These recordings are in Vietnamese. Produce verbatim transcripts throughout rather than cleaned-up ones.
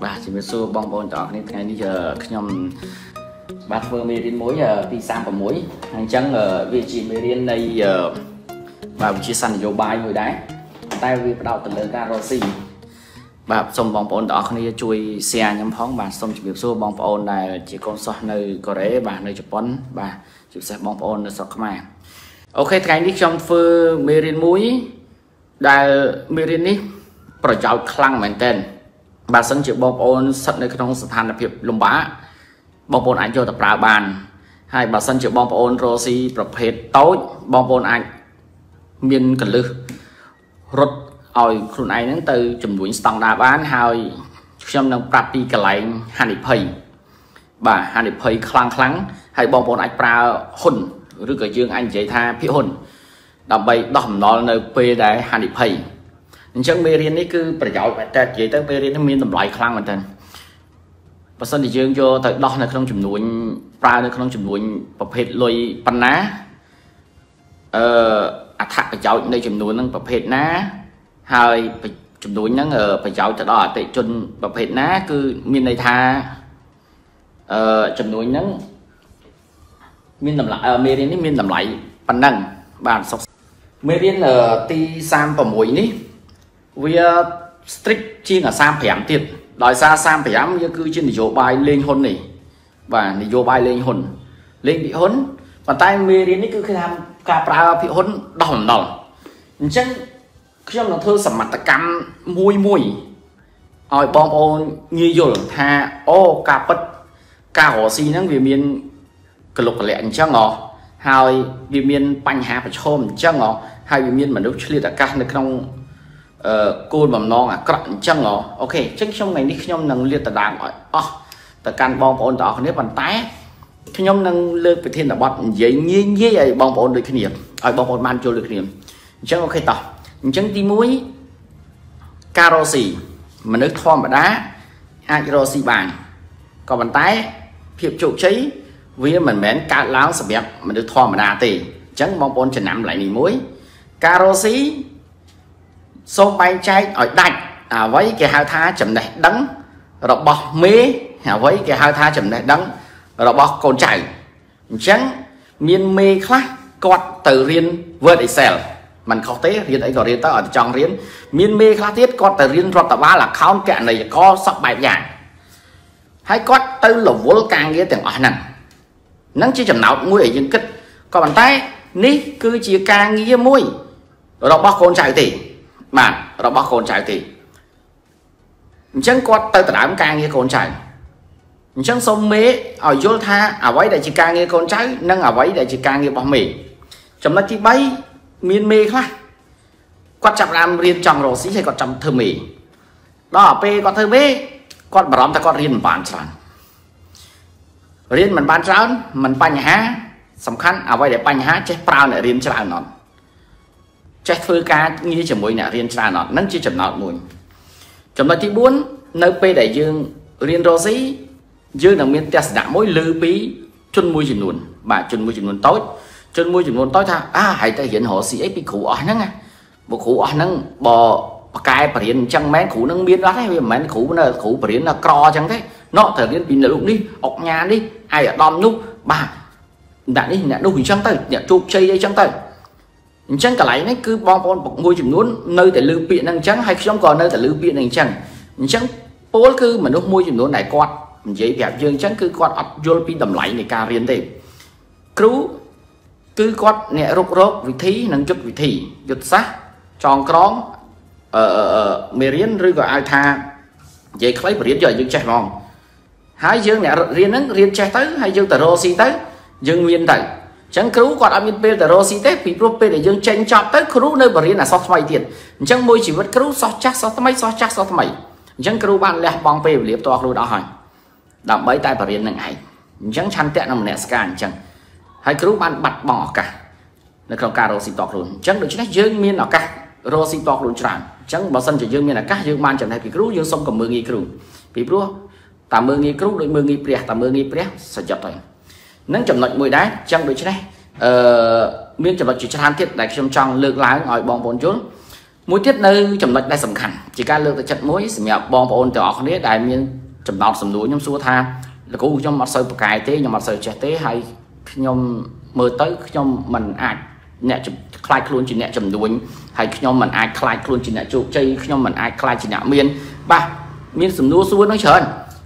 Và chỉ biết xô bong bóng chọn nên ngày giờ nhom bát phơ mê đến mối giờ đi sang vào mối anh chăng ở vị trí mê đến đây giờ và chia sẻ nhiều bài người đấy tay vì bắt đầu từ lớn ra rồi xì và xong bong bóng đó khi chui xe nhắm phóng và xong chỉ biết xô bong bóng này chỉ còn sót nơi có đấy và nơi chụp bóng và chụp sẽ bong bóng nó sót mà ok cái đi trong phơ mê đến mối đại mê đến đi bỏ cháu khăn mảnh tên bà sân chịu bóng ôn sắp nơi trong sản thân là việc lùm bá bóng ôn ảnh cho tập ra bàn hay bà sân chịu bóng ôn rô si bọc hết tối bóng ôn ảnh miên cần lưu rút ôi khuôn ảnh đến từ chùm đuổi sẵn đá bán hay châm nâng bạc đi cả lấy hành đi phây bà hành đi phây khlang khlang hay bóng ôn ảnh ra hồn rưu cửa chương anh chế tha phía hồn đọc bày đỏm nó nơi phê đáy hành đi phây chẳng mê riêng ấy cứ bởi giáo vậy ta chế tới mê riêng nó miên tầm loại khăn mà thân và sân thì chương cho tới đó là không chùm đuổi ra nơi không chùm đuổi bập hết lôi bắn ná ờ ạ thạc bởi giáo nơi chùm đuổi nâng bập hết ná hay chùm đuổi nâng ở bởi giáo cho đó tại chùm bập hết ná cứ miên này tha ờ chùm đuổi nâng miên tầm lại mê riêng ấy miên tầm lại bắn nâng bàn sọc mê riêng ở ti sam và mối ní vì strict chi là sam phèm tiệt đòi xa sam phèm như cứ trên thì bài lên hôn này và thì vô bài lên hôn lên bị hôn và tay mê đến cứ khi làm cà pra bị hôn đòn đòn chắc trong là thơ sầm mặt ta cắm mùi mùi ôi bom ôn như vô tha ô cà bật cà hồ xi năng vì miền cực lục lẹ chắc ngò hai vì miền bánh hà phải chôm chắc ngò hai vì miền mà lúc chơi là ca được không cô mầm non à cặn chân ngó ok chắc trong ngày đi nhom nâng liệt tờ đảng gọi oh tờ can bom ôn đó không biết bàn tay khi nhom nâng lên về thiên là bọn dễ như như vậy bom ôn được kinh nghiệm ở bom ôn man cho được niệm chắc ok tỏ chẳng tí mũi carosi mà nước thom mà đá carosi bàn còn bàn tay hiệp trụ cháy vì mình mến cá láo sập đẹp mà nước thom mà đá thì chẳng bom ôn chỉ nắm lại mình mũi carosi số bay trái ở đạch à, với cái hai tha chậm này đắng rồi bọc mê à, với cái hai tha chậm này đắng rồi bọc còn chảy chẳng miên mê khác quạt từ riêng vượt Excel mình khó tế riêng ấy có riêng ta ở trong riêng miên mê khác tiết quạt từ riêng rồi ba là không kẹn này có sắp bài dạng hay quạt từ lồng vô càng nghe tiếng ở nặng nắng chỉ chậm nào mũi ở những kích còn bàn tay ní cứ chỉ càng nghe mũi rồi bọc còn chảy thì mà nó bóc con trai thì chẳng có tới đám ca nghe con trai chẳng xong mế ở vô tha ở với đại chỉ ca nghe con trai nâng ở với đại chỉ ca nghe bóng mì chấm nó chỉ bay miên mê quá quan trọng làm riêng trong rồi sĩ hay còn trong thơ mì đó p con thơ mê con bóng ta con riêng bàn tròn riêng mình bàn tròn mình bánh há sầm khăn ở với để bánh há chết bao lại riêng cho nó chắc phơi cá như chấm muối nè riêng trà nọ nâng chỉ chấm nọ muối chấm nọ thì bốn nơi p đại dương riêng rô sĩ dương là miền tây đã mỗi lư bí chân muối chấm nón bà chân muối chấm nón tối chân muối chấm nón tối tha à hãy ta hiện họ sĩ ấy bị khổ ở nâng à bộ khổ ở nâng bò cái bà riêng chẳng mén khổ nâng miên đó thế vì mén khổ là khổ bà riêng là cò chẳng thế nọ thời riêng bị nợ lụng đi ọc nhà đi ai ở đom núc bà đã đi đã đâu hình trăng tay đã chụp chơi đây trăng tay chẳng cả lấy nó cứ bong bóng bọc môi chìm nón nơi để lưu biện năng trắng hay trong còn nơi để lưu biện năng trắng chẳng bố cứ mà nước môi chìm nón này quạt dễ đẹp dương chẳng cứ quạt vô pin đầm lạnh này cà riêng tìm cứu cứ quạt nhẹ rốt rốt vị thí năng chút vị thí giật sát tròn tròn ở mê riêng rư gọi ai tha dễ khói riêng giờ dương chạy mòn hai dương nhẹ riêng nắng riêng chạy tới hay dương tờ rô xi tới dương nguyên tẩy chẳng cứu còn âm bên tờ rô xí tết bị rô pê để dương tranh chọc tới cứu nơi bà riêng là sót mày tiền chẳng môi chỉ vật cứu sót chắc sót mấy sót chắc sót mày chẳng cứu bạn lẹ bóng pê liếp toạc lưu đó hỏi đọc mấy tay bà riêng nặng hãy chẳng chăn tẹn nằm nẹ scan chẳng hãy cứu bạn bật bỏ cả nó không cả rô xí toạc luôn chẳng được chắc dương miên là cả rô xí toạc luôn chẳng chẳng bảo sân chỉ dương miên là các dương man chẳng này bị cứu dương xong còn mưa nghi cứu bị rô tạm mưa nghi cứu đôi mưa nghi prẹ tạm mưa nghi prẹ sợ chập rồi nâng chậm lạnh mùi đá chẳng đối chứ này miếng chậm lạnh chỉ cho than thiết đại trong trong lược lái ngồi bong bồn trốn Mũi tiết nơi chậm lệch đại sầm khẩn chỉ ca lược tại chặt mũi sầm nhẹ bom và ôn tỏ không biết đại miên chậm đọt sầm núi nhom xua tha là cũ trong mặt sợi cài tế nhom mặt sợi chặt tế hay nhom mơ tới nhom mình ai nhẹ chậm cài luôn chỉ nhẹ chậm đuôi hay nhom mình ai cài luôn chỉ nhẹ trụ chơi nhom mình ai cài chỉ nhẹ miên ba miên sầm núi xua nói chờn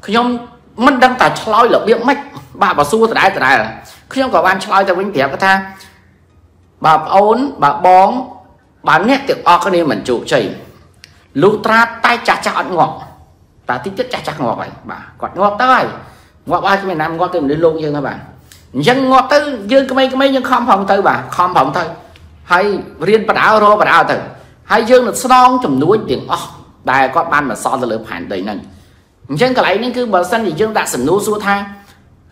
nhom mình đang tạt loi lợp miệng mách ba bà xua từ đại từ đại nhom có ban loi từ vĩnh tiệp cái tha bà ôn bà bón bán nét tiệc o cái này mình chủ chảy lú tra tay chặt chặt ăn ngọt ta thích chất chặt chặt ngọt vậy bà còn ngọt tới ngọt ai cái miền Nam ngọt tới mình đi luôn chứ các bạn dân ngọt tới dân cái mấy cái mấy dân không phòng tới bà không phòng tới hay riêng bà đảo rồi bà đảo tới hay dân là son trồng núi tiệc o đại có ban mà so ra lửa phản đầy nè dân cái lấy những cứ bờ xanh thì dân đã sầm núi xua tha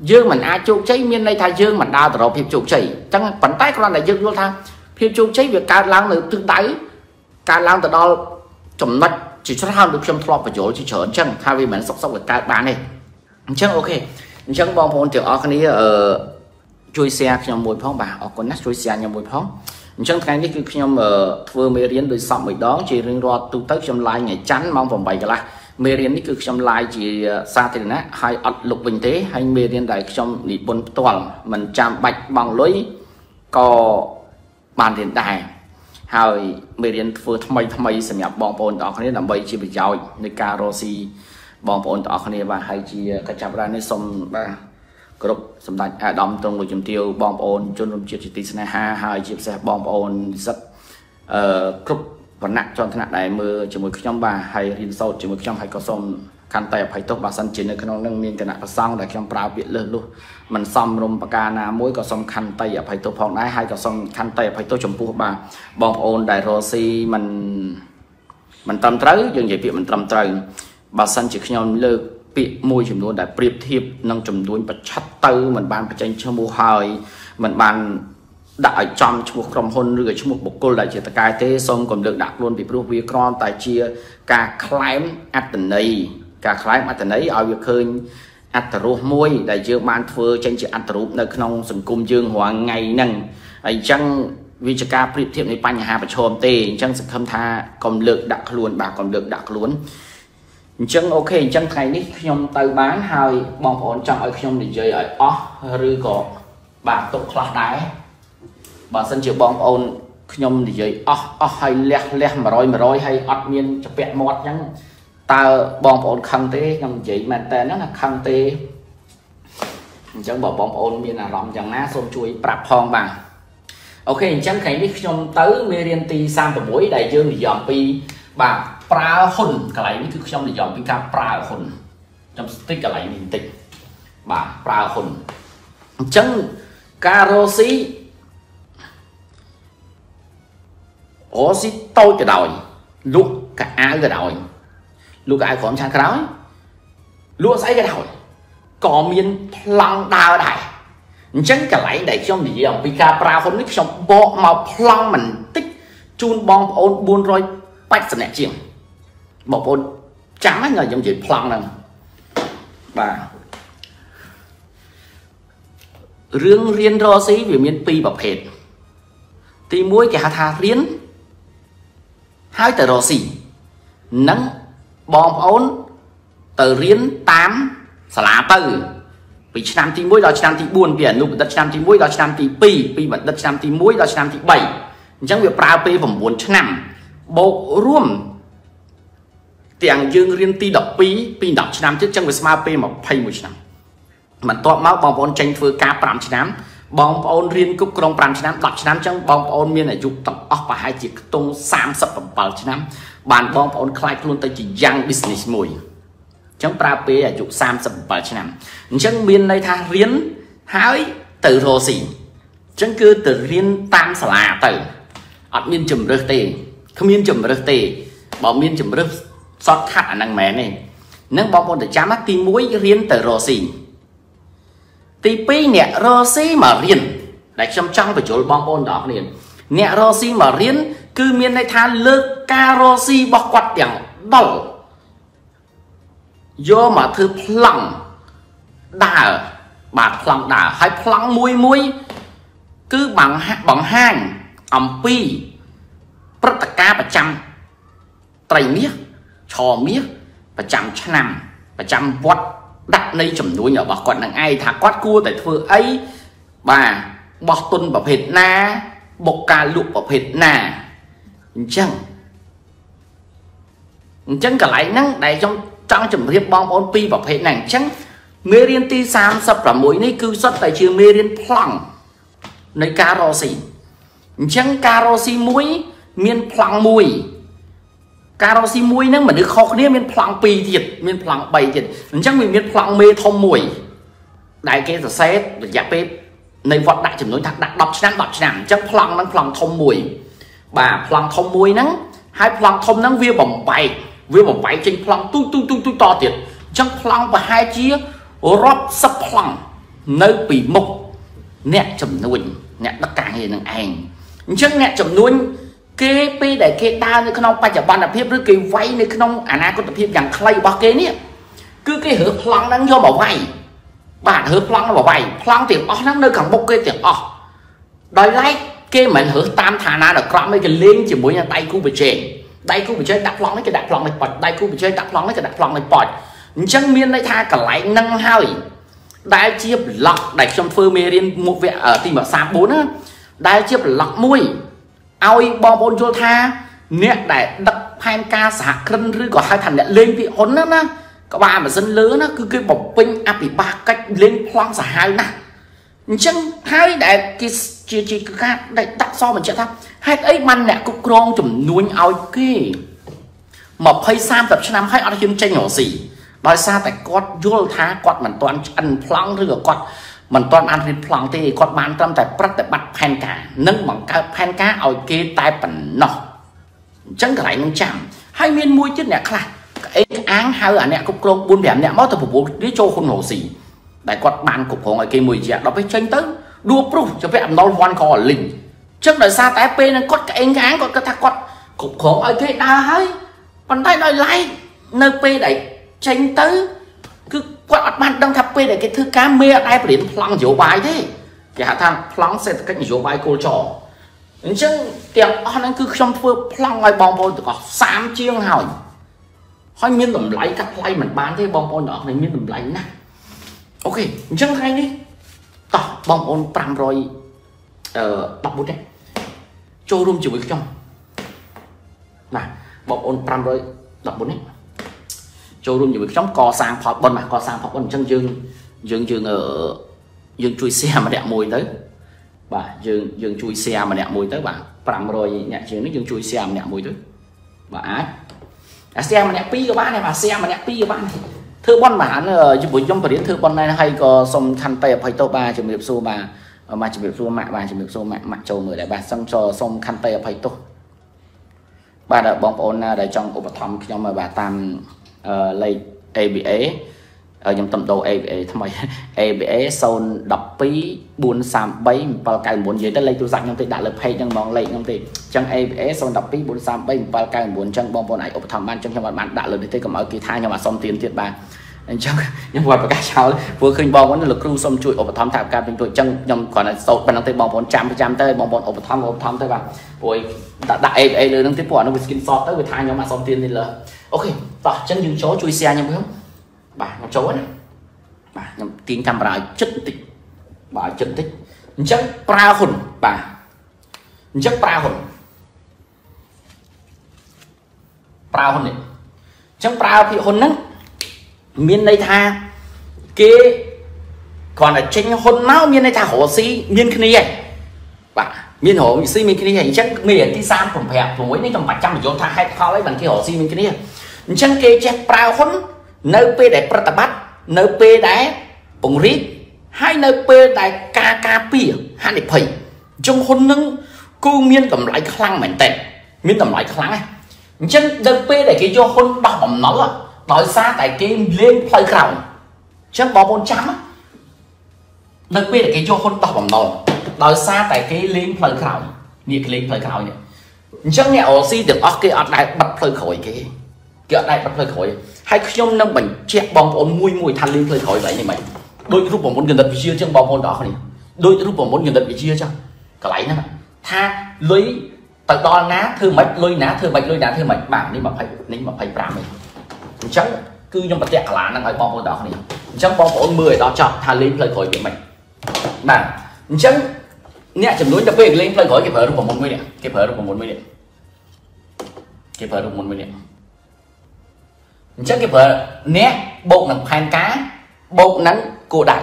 dân mình ai chủ cháy miền đây thay dân mình đào từ đầu hiệp chủ chảy chẳng bắn tay con là dân luôn tha hiệp chủ cháy việc cài lang từ tương tái cài lang từ đó chấm nách chỉ xuất hao được trong thọ và chỗ chỉ chở chân thay vì mình sọc sọc được cài bàn này chân ok chân bom phun tiểu ở cái này ở chui xe khi nhom mùi phong bà ở con nát chui xe nhom mùi phong chân cái này khi nhom ở vừa mới đến đời sọm mới đó chỉ riêng lo tu tới trong lai ngày chán mong vòng bảy cái lại mê riêng này cứ trong lai chỉ xa thì nè hay ắt lục bình thế hay mê riêng đại trong nhị bốn toàn mình chạm bạch bằng lưỡi cò bàn hiện đại hồi mười đến vừa tham mấy tham mấy xem nhập bong bồn đó không biết làm vậy chỉ bị giỏi người carosi bong bồn đó không biết và hay chỉ cả chạp ra nên xong ba group xong đại à đom trong người chấm tiêu bong bồn chôn lông chiết chỉ tí này ha hai chiếc xe bong bồn rất group và nặng cho thế này mưa chỉ một trong bà hay riêng sâu chỉ một trong hai con sông khăn tay phải tốt bà săn chiến ở cái nông nông miền cái nặng xong là trong bao biển lớn luôn mình xong rôm bacana mỗi con sông khăn tay ở phải tốt phòng đá hai con sông khăn tay phải tốt chồng phu bà bom ôn đại rosi mình mình tâm tới dừng dậy việc mình tâm tới bà săn chỉ khi nhau lơ bị môi chùm luôn đã biệt thiệp nâng chùm đuôi bật chắt tư mình ban phải tranh cho mua hơi mình bàn đại trong một trong hôn rửa cho một bộ cô lại chỉ ta cài thế xong còn được đặt luôn bị pro vi con tài chia cả climb at này cả climb at này ở việc khơi at môi đại dương ban phơ tranh chỉ at ruột nơi không sừng cung dương hòa ngày nâng ấy chăng vì cho ca biệt thiệp này ban nhà và chôm tê chăng sự khâm tha còn được đặt luôn bà còn được đặt luôn chăng ok chăng thầy nít trong tay bán hai bóng ổn trong ở trong để chơi ở off rư có bà tụ khóa đáy bà sân chịu bom ôn nhom thì vậy ó ó hay lẹt lẹt mà rồi mà rồi hay ọt miên chập bẹt mót nhăng ta bom ôn khăng té nhom vậy mà ta nó là khăng té chẳng bảo bom ôn miên là lòng chẳng ná xôm chuối bạp phong bằng ok chẳng thấy đi nhom tới merienti sang từ mũi đại dương thì dòm pi bà pra hồn cái này cứ nhom thì dòm pi ca pra hồn trong stick cái này mình tịnh bà pra hồn chẳng carosi ủa xí tôi cho đòi lúc cả ai cho đòi lúc ai còn sang cái đó lúc ấy cái đòi có miên lăng đào đại chẳng cả lấy để trong gì ông pika pra không biết trong bộ màu lăng mình tích chun bom ôn buôn rồi bách sầm nẹt chiềng bộ ôn trắng anh người trong chuyện lăng này bà riêng riêng rồi xí về miên pi bập hệt thì muối cái thà riêng hai tờ rò xì nắng bom ổn tờ riêng tám xả lá từ vì năm tí muối đó năm tí buồn biển nụ đất năm tí muối đó năm tí pi pi bật đất năm tí muối đó năm tí bảy chẳng việc pra pi phẩm bốn năm bộ ruộng tiền dương riêng ti đọc pi pi đọc năm chứ chẳng việc smart pi mà pay một năm mà to máu bom ổn tranh phơi ca pram năm bong ôn riêng cúc trong pram năm đọc năm trong bong ôn miên này chụp tập off và hai chiếc tung sam sập vào năm bàn bong ôn khai luôn tới chỉ young business mùi trong pra pê là chụp sam sập vào năm chân miên đây tha riêng hái từ hồ xỉ chân cứ từ riêng tam xả là từ ọt miên chùm rực tê không miên chùm rực tê bỏ miên chùm rực xót khát ở năng mẹ này nâng bong ôn để chám mắt tim mũi riêng từ hồ xỉ tí pi nè rosi mà riêng đại trong trong phải chỗ bom ôn đó liền nè rosi mà riêng cứ miền này than lơ ca rosi bọc quạt đèn đầu do mà thứ plong đà bạc plong đà hay plong muối muối cứ bằng bằng hang ẩm pi rất là ca và trăm trầy miếng trò miếng và chạm nằm và chạm vót đặt nơi chấm núi nhỏ bà còn đang ai thả quát cua tại phương ấy bà bọc tuân bọc hệt na bọc cà lụp bọc hệt nà chẳng chẳng cả lại năng đại trong trong chấm riêng bom ôn pi bọc hệt nàng chẳng mê riêng ti sam sập là mũi này cứ xuất tại trường mê riêng plong nơi carosi chẳng carosi mũi miền plong mũi carosi mũi năng mà đứa khóc nè miền plong pi thiệt miền plong bay thiệt chẳng vì miền plong mê thông mũi đại cái giờ xét giả bếp nơi vật đại chủng nói thật đặt đọc chăn đọc chăn chắc plong năng plong thông mũi bà plong thông mũi năng hai plong thông năng vía bồng bay vía bồng bay trên plong tu tu tu tu to thiệt chắc plong và hai chia rót sắp plong nơi bị mục nè chủng nuôi nè tất cả hiện năng ảnh chắc nè chủng nuôi kế pe để kế ta nơi khung bạch ban tập hiệp rồi kế vay nơi khung anh ai có tập hiệp dạng clay bao kế nè cứ cái hứa plong năng do bảo vay bạn hứa plong nó bảo vay plong tiền ó năng nơi khẳng bốc kê tiền ó đòi lấy kê mình hứa tam thà na được cọ mấy cái liên chỉ mỗi nhà tay cú bị chèn tay cú bị chơi đặt plong lấy cái đặt plong này bật tay cú bị chơi đặt plong lấy cái đặt plong này bật chẳng miên đây tha cả lại năng hai đại chiếp lọc đại trong phơ mê điên một vẹn ở tìm ở xa bốn á đại chiếp lọc mui ai bom bồn cho tha nè đại đặt hai ca xã cân rưỡi có hai thằng đã lên vị hốn đó á các bạn mà dân lớn nó cứ cái bọc pin áp bị ba cách lên khoang giả hai nè chẳng hai đại cái chỉ chỉ cứ khác đại đặt so mình chạy tháp hai ấy man nè cũng con chùm nuôi ao kia mà phơi sam tập cho năm hai ăn chim tranh nhỏ gì nói xa tại con vô thá con mình toàn ăn khoang rửa con mình toàn ăn thịt khoang thì con bán trăm tại bắt tại bắt pan cá nâng bằng cá pan cá ao kia tai bẩn nọ chẳng cái này nông chạm hai miên môi chứ nè khác ấy án hai ở nè cục lông buôn bẻm nè mót từ phục vụ đi cho khôn hổ gì đại quạt bàn cục của ngoài kia mùi dẹt đó phải tranh tới đua pro cho phép nó quan cò lình trước đời xa tái pê nên quạt cái anh án còn cái thằng quạt cục khổ ở kia đa hơi còn tay đòi lại nơi pê đẩy tranh tới cứ quạt bàn đang thập pê để cái thứ cá mê ai phải đến plong dấu bài thế cái hạ thang plong sẽ cách dấu bài cô trò chứ tiền on anh cứ trong phơi plong ngoài bong bồn từ có sám chiêng hỏi hỏi miên tầm lấy cắt lấy mình bán thế bong ôn đó này miên tầm lấy nè ok chẳng hay đi tỏ bong ôn pram rồi tập bút đấy cho room chịu trong này bong ôn pram rồi tập bút đấy cho room chịu trong cò sang phọt bần mà cò sang phọt bần chân dương dương dương ở dương chui xe mà đẹp mùi tới bà dương dương chui xe mà đẹp mùi tới bà pram rồi nhẹ chiều nó dương chui xe mà đẹp mùi tới bà ái xem mà nè pi các bạn này mà xem mà nè pi các bạn này thưa con bản chụp buổi trong buổi đến thưa con này hay có xong khăn tay phải tàu ba chụp điệp xô bà mà chụp điệp xô mẹ bà chụp điệp xô mẹ mặt trầu người đại bà xong cho xong khăn tay phải tàu bà đã bóng ôn đại trong ốp thắm trong mà bà tam lấy abs ở trong tầm đầu abs thôi abs sau đập pi buồn sàm bay vào cái buồn dưới đây lấy tôi dặn trong tay đã lập hay trong món lấy trong tay chẳng abs sau đập pi buồn sàm bay vào cái buồn chân bom bồn này ốp thầm ban trong trong bạn đã lên tới cầm ở kỳ thai nhưng mà xong tiền thiệt bà trong nhưng mà các cháu vừa khinh bom vẫn lực cru xong chuỗi ốp thầm thảm cam bên tôi chân nhầm còn là sâu bên trong tay bom bồn trăm trăm tới bom bồn ốp thầm ốp thầm tới bà ôi đã đã abs lên đang tiếp quả nó bị skin sọt tới bị thai nhưng mà xong tiền thì là ok tỏ chân những chỗ chui xe nhưng không bà nó trốn bà nhầm tiếng camera chất tích bà chất tích chắc pra hồn bà chắc pra hồn pra hồn này chắc pra thì hồn nắng miền đây tha kia còn là tranh hồn máu miền đây tha hồ si miền kia này bà miền hồ si miền kia này chắc miền đi san cùng hẹp cùng ấy nên tầm bạch trăm chỗ tha hay khó lấy bằng kia hồ si miền kia này chắc kia chắc pra hồn nơi p để bắt bắt nơi p để bùng rít hai nơi p để ca ca pì hai để phẩy trong hôn nâng cô miên tầm lại khăng mảnh tẹt miên tầm lại khăng này chân nơi p để cái cho hôn bao bỏng nó nói xa tại cái lên play ground chân bó bốn trăm nơi p để cái cho hôn bao bỏng nó nói xa tại cái lên play ground như cái lên play ground này chân nhẹ oxy được ok ở đây bật play khỏi cái cái đây bật play khỏi hay trong năm mình chẹt bom bồn mùi mùi than lên hơi khỏi vậy này mày đôi lúc bom bồn gần đặt bị chia trong bom bồn đó này đôi lúc bom bồn gần đặt bị chia trong cái này nè tha lấy Tao đo ná thưa mệt lôi ná thưa mệt lôi ná thưa mệt bảng đi mà phải ní mà phải bám mình chắc cứ nhưng mà tẹt là năng ở bom đó này chắc bom bốn mười đó chọn thà lên lời khỏi biển mình mà chắc nhẹ chấm núi cho về lên lời khỏi kịp hở được khoảng một mươi điểm kịp hở được khoảng một mươi điểm kịp hở được một mươi điểm chắc kịp hở nhẹ bộ nặng hàng cá bộ nắng cổ đại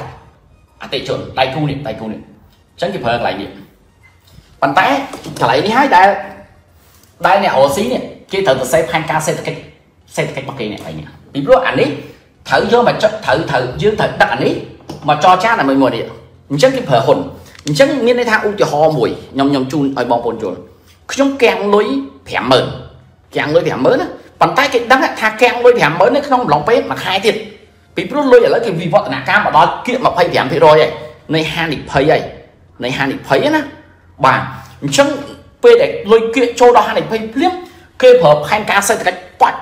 à tệ chuẩn tay thu điểm tay thu điểm chắc kịp hở lại điểm bàn tay trả lại đi hai đại đại này ổ xí này khi thử xe hai ca xe cái xe cái bất kỳ này phải nhỉ bị rút ảnh đi thử vô mà chất thử thử dương thật đặt ảnh đi mà cho cha là mình ngồi đi chắc cái phở hồn chắc như thế thao cho ho mùi nhom nhom chun ở bong bồn chuồn chúng kèn lối thẻ mờ kèn lối thẻ mớ đó bàn tay cái đắng thà kèn lối thẻ mớ nó không lỏng bếp mà khai thiệt bị rút lôi ở cái vì vợ nạ cam mà đó kia mà phải thẻ thế rồi này này hai địch thấy vậy này hai địch thấy á bà chẳng về để lôi kia cho đó này phải liếc kê hợp hai ca xây cách quạt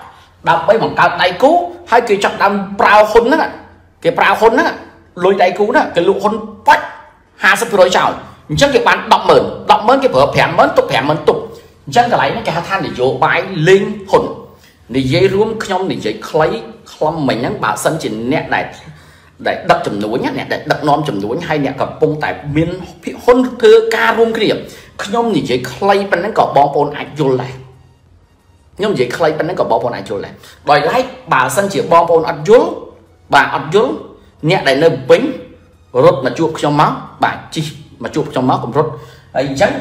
đập bay bằng cao tay cú hai kỳ trọng đâm bao hôn đó cái bao hôn đó lôi tay cú đó cái lụ hôn quách hà sắp rồi chào chắc cái bạn đọc mờn đọc mớn cái hợp hẻm mớn tục hẻm mớn tục chân cái lấy cái hạt than để vô bãi lên hồn để dây ruộng trong để dây lấy không mình nhắn bảo sân chỉ nẹt này để đập chùm núi nhé để đập non chùm núi hay nè cặp bông tại miền hôn thưa ca rung cái điểm nhóm gì chế clay bên nó có bom bồn ảnh vô lại nhóm gì clay bên nó có bom bồn ảnh vô lại bởi lái bà sân chỉ bom bồn ảnh vô bà ảnh vô nhẹ để nơi bính rốt mà chuột trong máu bà chi mà chuột trong máu cũng rốt ấy chắc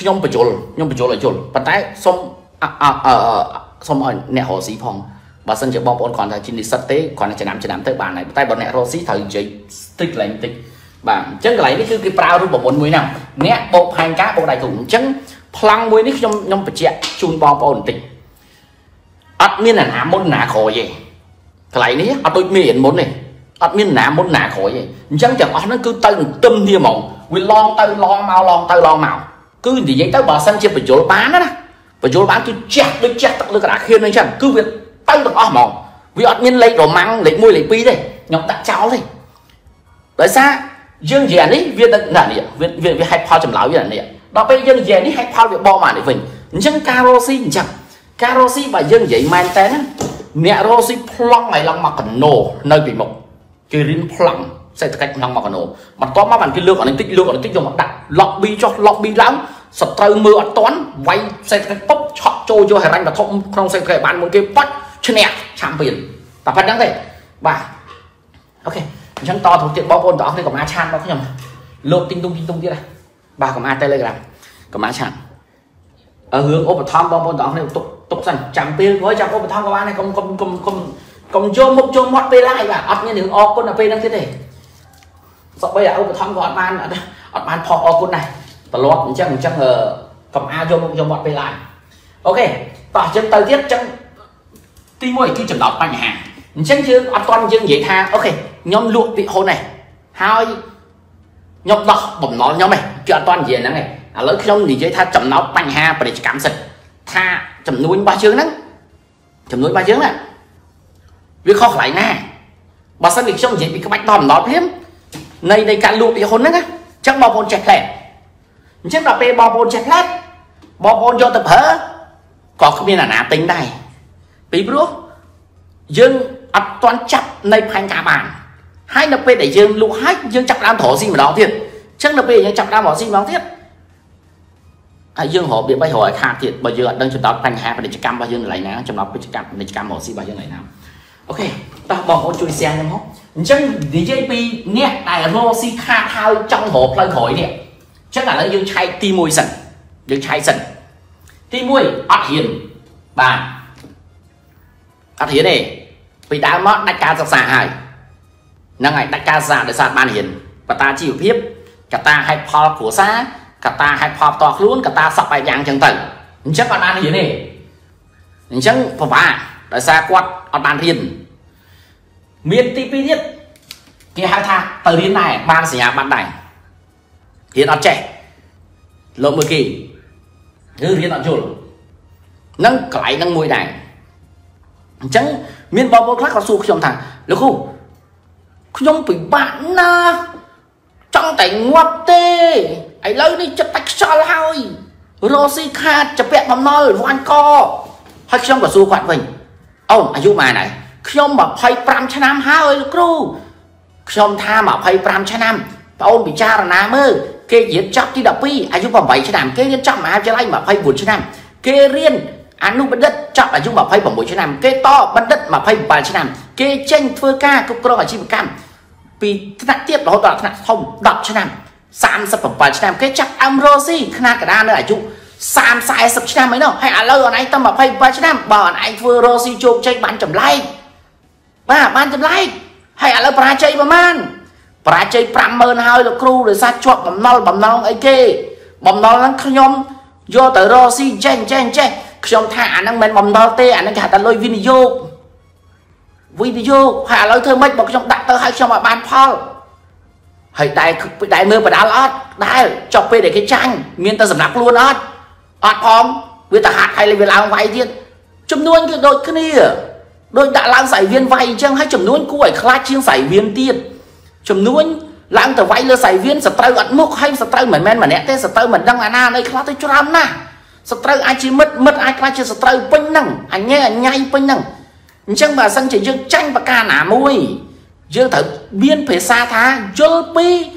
nhóm bị trộn nhóm bị trộn lại trộn bàn tay xong à à à xong rồi nè hồ sĩ phòng bà sân chỉ bom bồn còn là trên đi sắt tế còn là trên nằm trên nằm tới bà này tay bọn nè rô sĩ thời chế tích lạnh tích bà chân lại cái cái bao luôn một mười năm nè bộ hành cá bộ đại cũng chân plang mười nít trong trong bịch chè chun bò bò ổn định admin là nà môn nà khổ gì lại ní ở tôi miền môn này admin nà môn nà khổ gì chân chẳng nó cứ tay tâm như mộng vì lon tay lon mau lon tay lon màu cứ gì vậy tới bà xanh chia bịch chỗ bán đó bịch chỗ bán cứ chặt đứt chặt tận lực cả khiên lên chẳng cứ việc tay được ó mộng vì admin lấy đồ măng lấy môi lấy pi đây nhọc tặng cháu đây đấy xa dương dè ní việc là này việc việc việc hay phao chầm lão như là này đó bây dương dè ní hay phao việc bo mà để mình nhưng carosi chẳng carosi và dương dậy man té nè rosi plong này lòng mặc còn nổ nơi bị mộc cái rin plong sẽ cách lòng mặc còn nổ mặt có má bàn cái lương ở này tích lương ở này tích cho mặt đặt lọc bi cho lọc bi lắm sập trời mưa toán quay sẽ cách pop chọn trôi cho hải anh và không không sẽ phải bán một cái bắt chân nè chạm biển và phát đáng thế bà ok chẳng to thuộc tiện bao bồn đó thì còn ma chan bao cái nhầm lộ tinh tung tinh tung kia này bà còn ma telegram còn ma chan ở hướng ô thom bao bồn đó này tục tục sẵn chẳng tiền với chẳng ô thom của bạn này không không không không không chôm mốc chôm mót về lại và ọt như những o con là về đang thế này sợ bây giờ ô thom của ọt man ọt man thọ o con này và lót chẳng chẳng ờ cầm a chôm mốc chôm mót về lại ok tỏ chân tao tiết chân tim môi cứ chấm đọt bằng hàng chẳng chưa ọt con dương dễ tha ok nhóm luộc vị hồn này hai nhóm đọc bấm nó nhóm này chưa toàn diện này à lỡ không thì chơi tha chậm nó bành ha và để cảm sạch tha chậm núi ba chương đó chậm núi ba chương này việc khó lại nè bà xác định trong gì bị các bạch đòn nó liếm này này cả luộc vị hồn nữa chắc bao bồn chẹt lẻ chắc là pe bao bồn chẹt lát bao bồn cho tập hở có không biết là ná tính này bí bướu dương ắt toàn chặt này hành cả bàn hai nắp để dương lũ hách dương chặt đam thổ gì mà đó thiệt chắc nắp về chặt đam bỏ gì đó thiệt à, dương họ bị bay hỏi khá thiệt bây giờ đang chụp đó thành hai để cam bao dương lại nè trong đó để cam để cam bỏ gì bao dương này nào ok ta bỏ con chui xe nhá không chắc đê gi pê nè tài rosi kha thao trong hộp lên khỏi nè chắc là nó dương chai ti mùi sần dương chai sần ti mùi ắt hiền bà ắt hiền này vì đã mất đại ca sạc sạc hài năng ngày đại ca già để sạc ban hiền và ta chịu hiếp cả ta hay phò của xa cả ta hay phò to luôn cả ta sập bài giang chẳng tận chắc còn ban hiền này chắc phò phá đại xa quát ở ban hiền miền tây nhất kia hai tha từ đến này ban sỉ nhà ban đài hiền ở trẻ lộ mười kỳ thứ hiền ở chỗ nâng cãi nâng môi đài chắc miền bao bọc khác có su trong thằng đúng không không phải bạn à. Trong tay ngoặt tê ấy lâu đi cho tách sao hôi Rosie Kha chụp bẹt mầm nol hoàn co hay trong cả du quạt mình ông ở du mà này trong mà phải pram cha nam há ơi kêu trong tha mà phải pram cha nam ông bị cha là nam ơi kê diễn chọc thì đập pi ở du mà bảy cha nam kê diễn chọc mà hai cha lai mà phải buồn cha nam kê riêng anh nu bật đất chọc ở du mà phải bỏng buồn cha nam kê to bật đất mà phải bàn cha nam kê tranh phơi ca cục cơ mà chim cam vì thằng tiếp đó toàn thằng không đập cha nam sam sập bỏng bàn cha nam kê chọc Amrosi khna cả đa nữa ở du Sam sai sập china mấy đâu hay à lâu anh tâm bảo phải ba china bảo anh vừa Rosie chụp chơi bán chấm like ba bán chấm like hay à lâu bà chơi mà man bà chơi pram mơn hơi là crew rồi ra chuột bầm non bầm non ấy kê bầm non lắm khơi nhom do tới Rosie chen chen chen trong thả năng men bầm non tê anh đang thả ta lôi video video hay à lâu thơ mấy bọc trong đặt tơ hay trong mà bán Paul hay đại đại mưa và đá lót đại chọc về để cái tranh miên ta dầm nặng luôn á hoạt hóm với ta hạt hay là việc làm vay tiền chấm nuôi cái đội cái này đội đã làm giải viên vay chăng hay chấm nuôi cũ ấy khá chiên giải viên tiền chấm nuôi làm từ vay là giải viên sập tay gặt mốc hay sập tay mình men mà nẹt thế sập tay mình đang ăn na đây khá tới cho lắm na sập tay ai chỉ mất mất ai khá chưa sập tay quanh năng anh nghe anh nhai quanh năng chăng bà sang chỉ dương tranh và ca nả môi dương thử biên phải xa thá dơ pi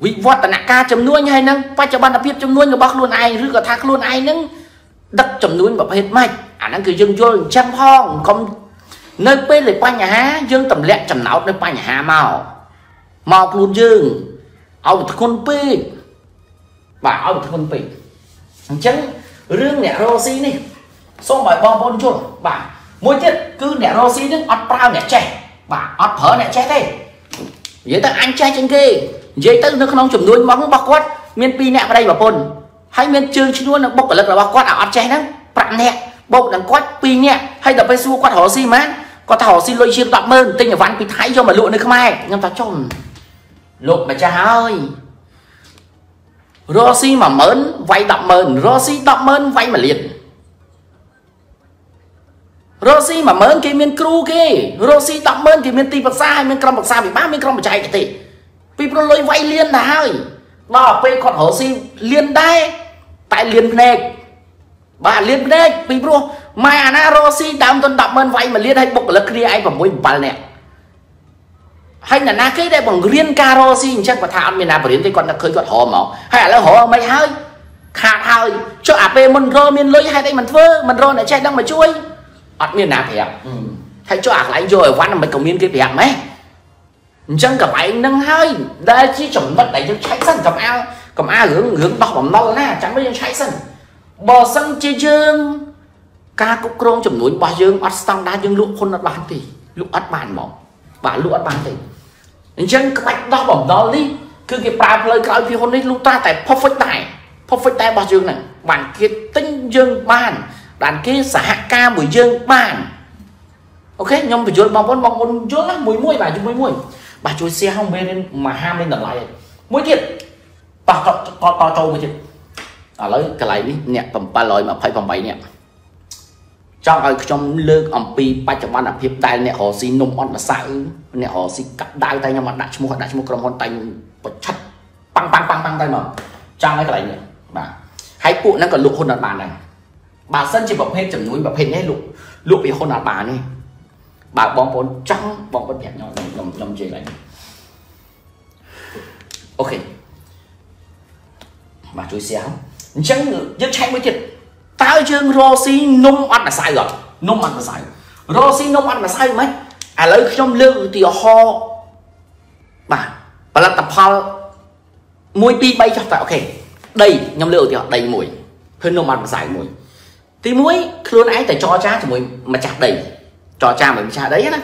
vị vọt là ca chấm nuôi hay nâng phải cho ban đặc biệt chấm nuôi nó bóc luôn ai rước cả thác luôn ai nâng đất chấm nuôi mà hết mạch à năng cứ dương vô trăm phong không nơi bên để qua nhà há dương tầm lẹ chấm não nơi qua nhà há màu màu luôn dương ông con pi và ông con pi chẳng riêng nẻ Rosie này xong bài bom bom chuột bà mỗi tiết cứ nẻ Rosie nước ọt prao nẻ trẻ bà ọt phở nẻ trẻ thế vậy ta anh trai trên kia vậy tới nó không chụp nuôi móng bọc quát miền pi nẹt vào đây mà pôn hay miền trường chứ luôn bọc ở lực là bọc quát áo che lắm bạn nẹt bọc đằng quát pi nẹt hay tập Facebook quát họ xi má có thảo xin lôi chiêm tạm mơn tên nhà văn bị thái cho mà lụa nơi không ai nhưng ta chồng lụt mà cha ơi Rosie mà mớn vay tạm mơn Rosie tạm mơn vay mà liền Rosie mà mớn cái miền crew kia Rosie tạm mơn cái miền tì bạc xa hay miền crom bạc xa bị ba miền crom chạy cái tì vì nó lôi vay liên là hai đó về còn hổ xin liên đai tại liên này bà liên này vì pro mai ana Rosie đam tuần đập mơn vay mà liên hay bộc lực kia ai còn mỗi bà nè hay là na cái đây bằng liên ca Rosie chắc và thà mình là phải đến thì còn là khơi còn hổ mỏ hay là hổ mấy hơi khát hơi cho áp về mình rô mình lôi hai tay mình vơ mình rô lại chạy đang mà chui ọt miền nào thì hay cho ác lại rồi quán là mình cầu miên cái đẹp mấy chẳng gặp anh nâng hơi đây chỉ chuẩn vật để cho cháy sân cầm ao cầm a hướng hướng đỏ bóng nâu nè chẳng biết cháy sân bò sân chơi dương ca cúc rong chùm núi bò dương bắt xong đá dương lụa khôn bán thì lụa ắt bàn mỏ và lụa bán thì chẳng các bạn đỏ bóng đó đi cứ cái bà lời cáo vì hôm nay lụa ta tại perfect tài perfect tài bò dương này bản kia tinh dương bàn đàn kia xã hạ ca mùi dương bàn ok nhóm phải chơi bóng bóng bóng bóng chốt lắm mùi mùi bà chứ mùi mùi bà chui xe không bên lên mà ham lên tầm lại mỗi thiệt bà to to to trâu mới thiệt à lấy cái này đi nè tầm ba lời mà phải vòng bảy nè trong ở trong lương ông pi ba trăm ba là hiệp tay nè họ xin nông on là sao nè họ xin cặp đai tay nhau mặt đại chúng một đại chúng một con con tay một chất băng băng băng băng tay mà trong cái này nè bà hãy cụ nó còn lục hôn đàn bà này bà sân chỉ bọc hết chầm núi bọc hết hết lục lục bị hôn đàn bà này bà bóng bốn trắng bóng bất đẹp nhau nằm nằm chơi này ok bà chui xéo chẳng rất hay mới thiệt tao chương Rosie nôm ăn là sai rồi nôm ăn là sai Rosie nôm ăn là sai mấy à lấy trong lương thì ho bà bà là tập ho mùi pi bay cho phải ok đây nhầm lương thì họ đầy mùi hơn nôm ăn là sai mùi thì muối luôn ấy tại cho cha cho mùi mà chặt đầy cho cha mình trả đấy á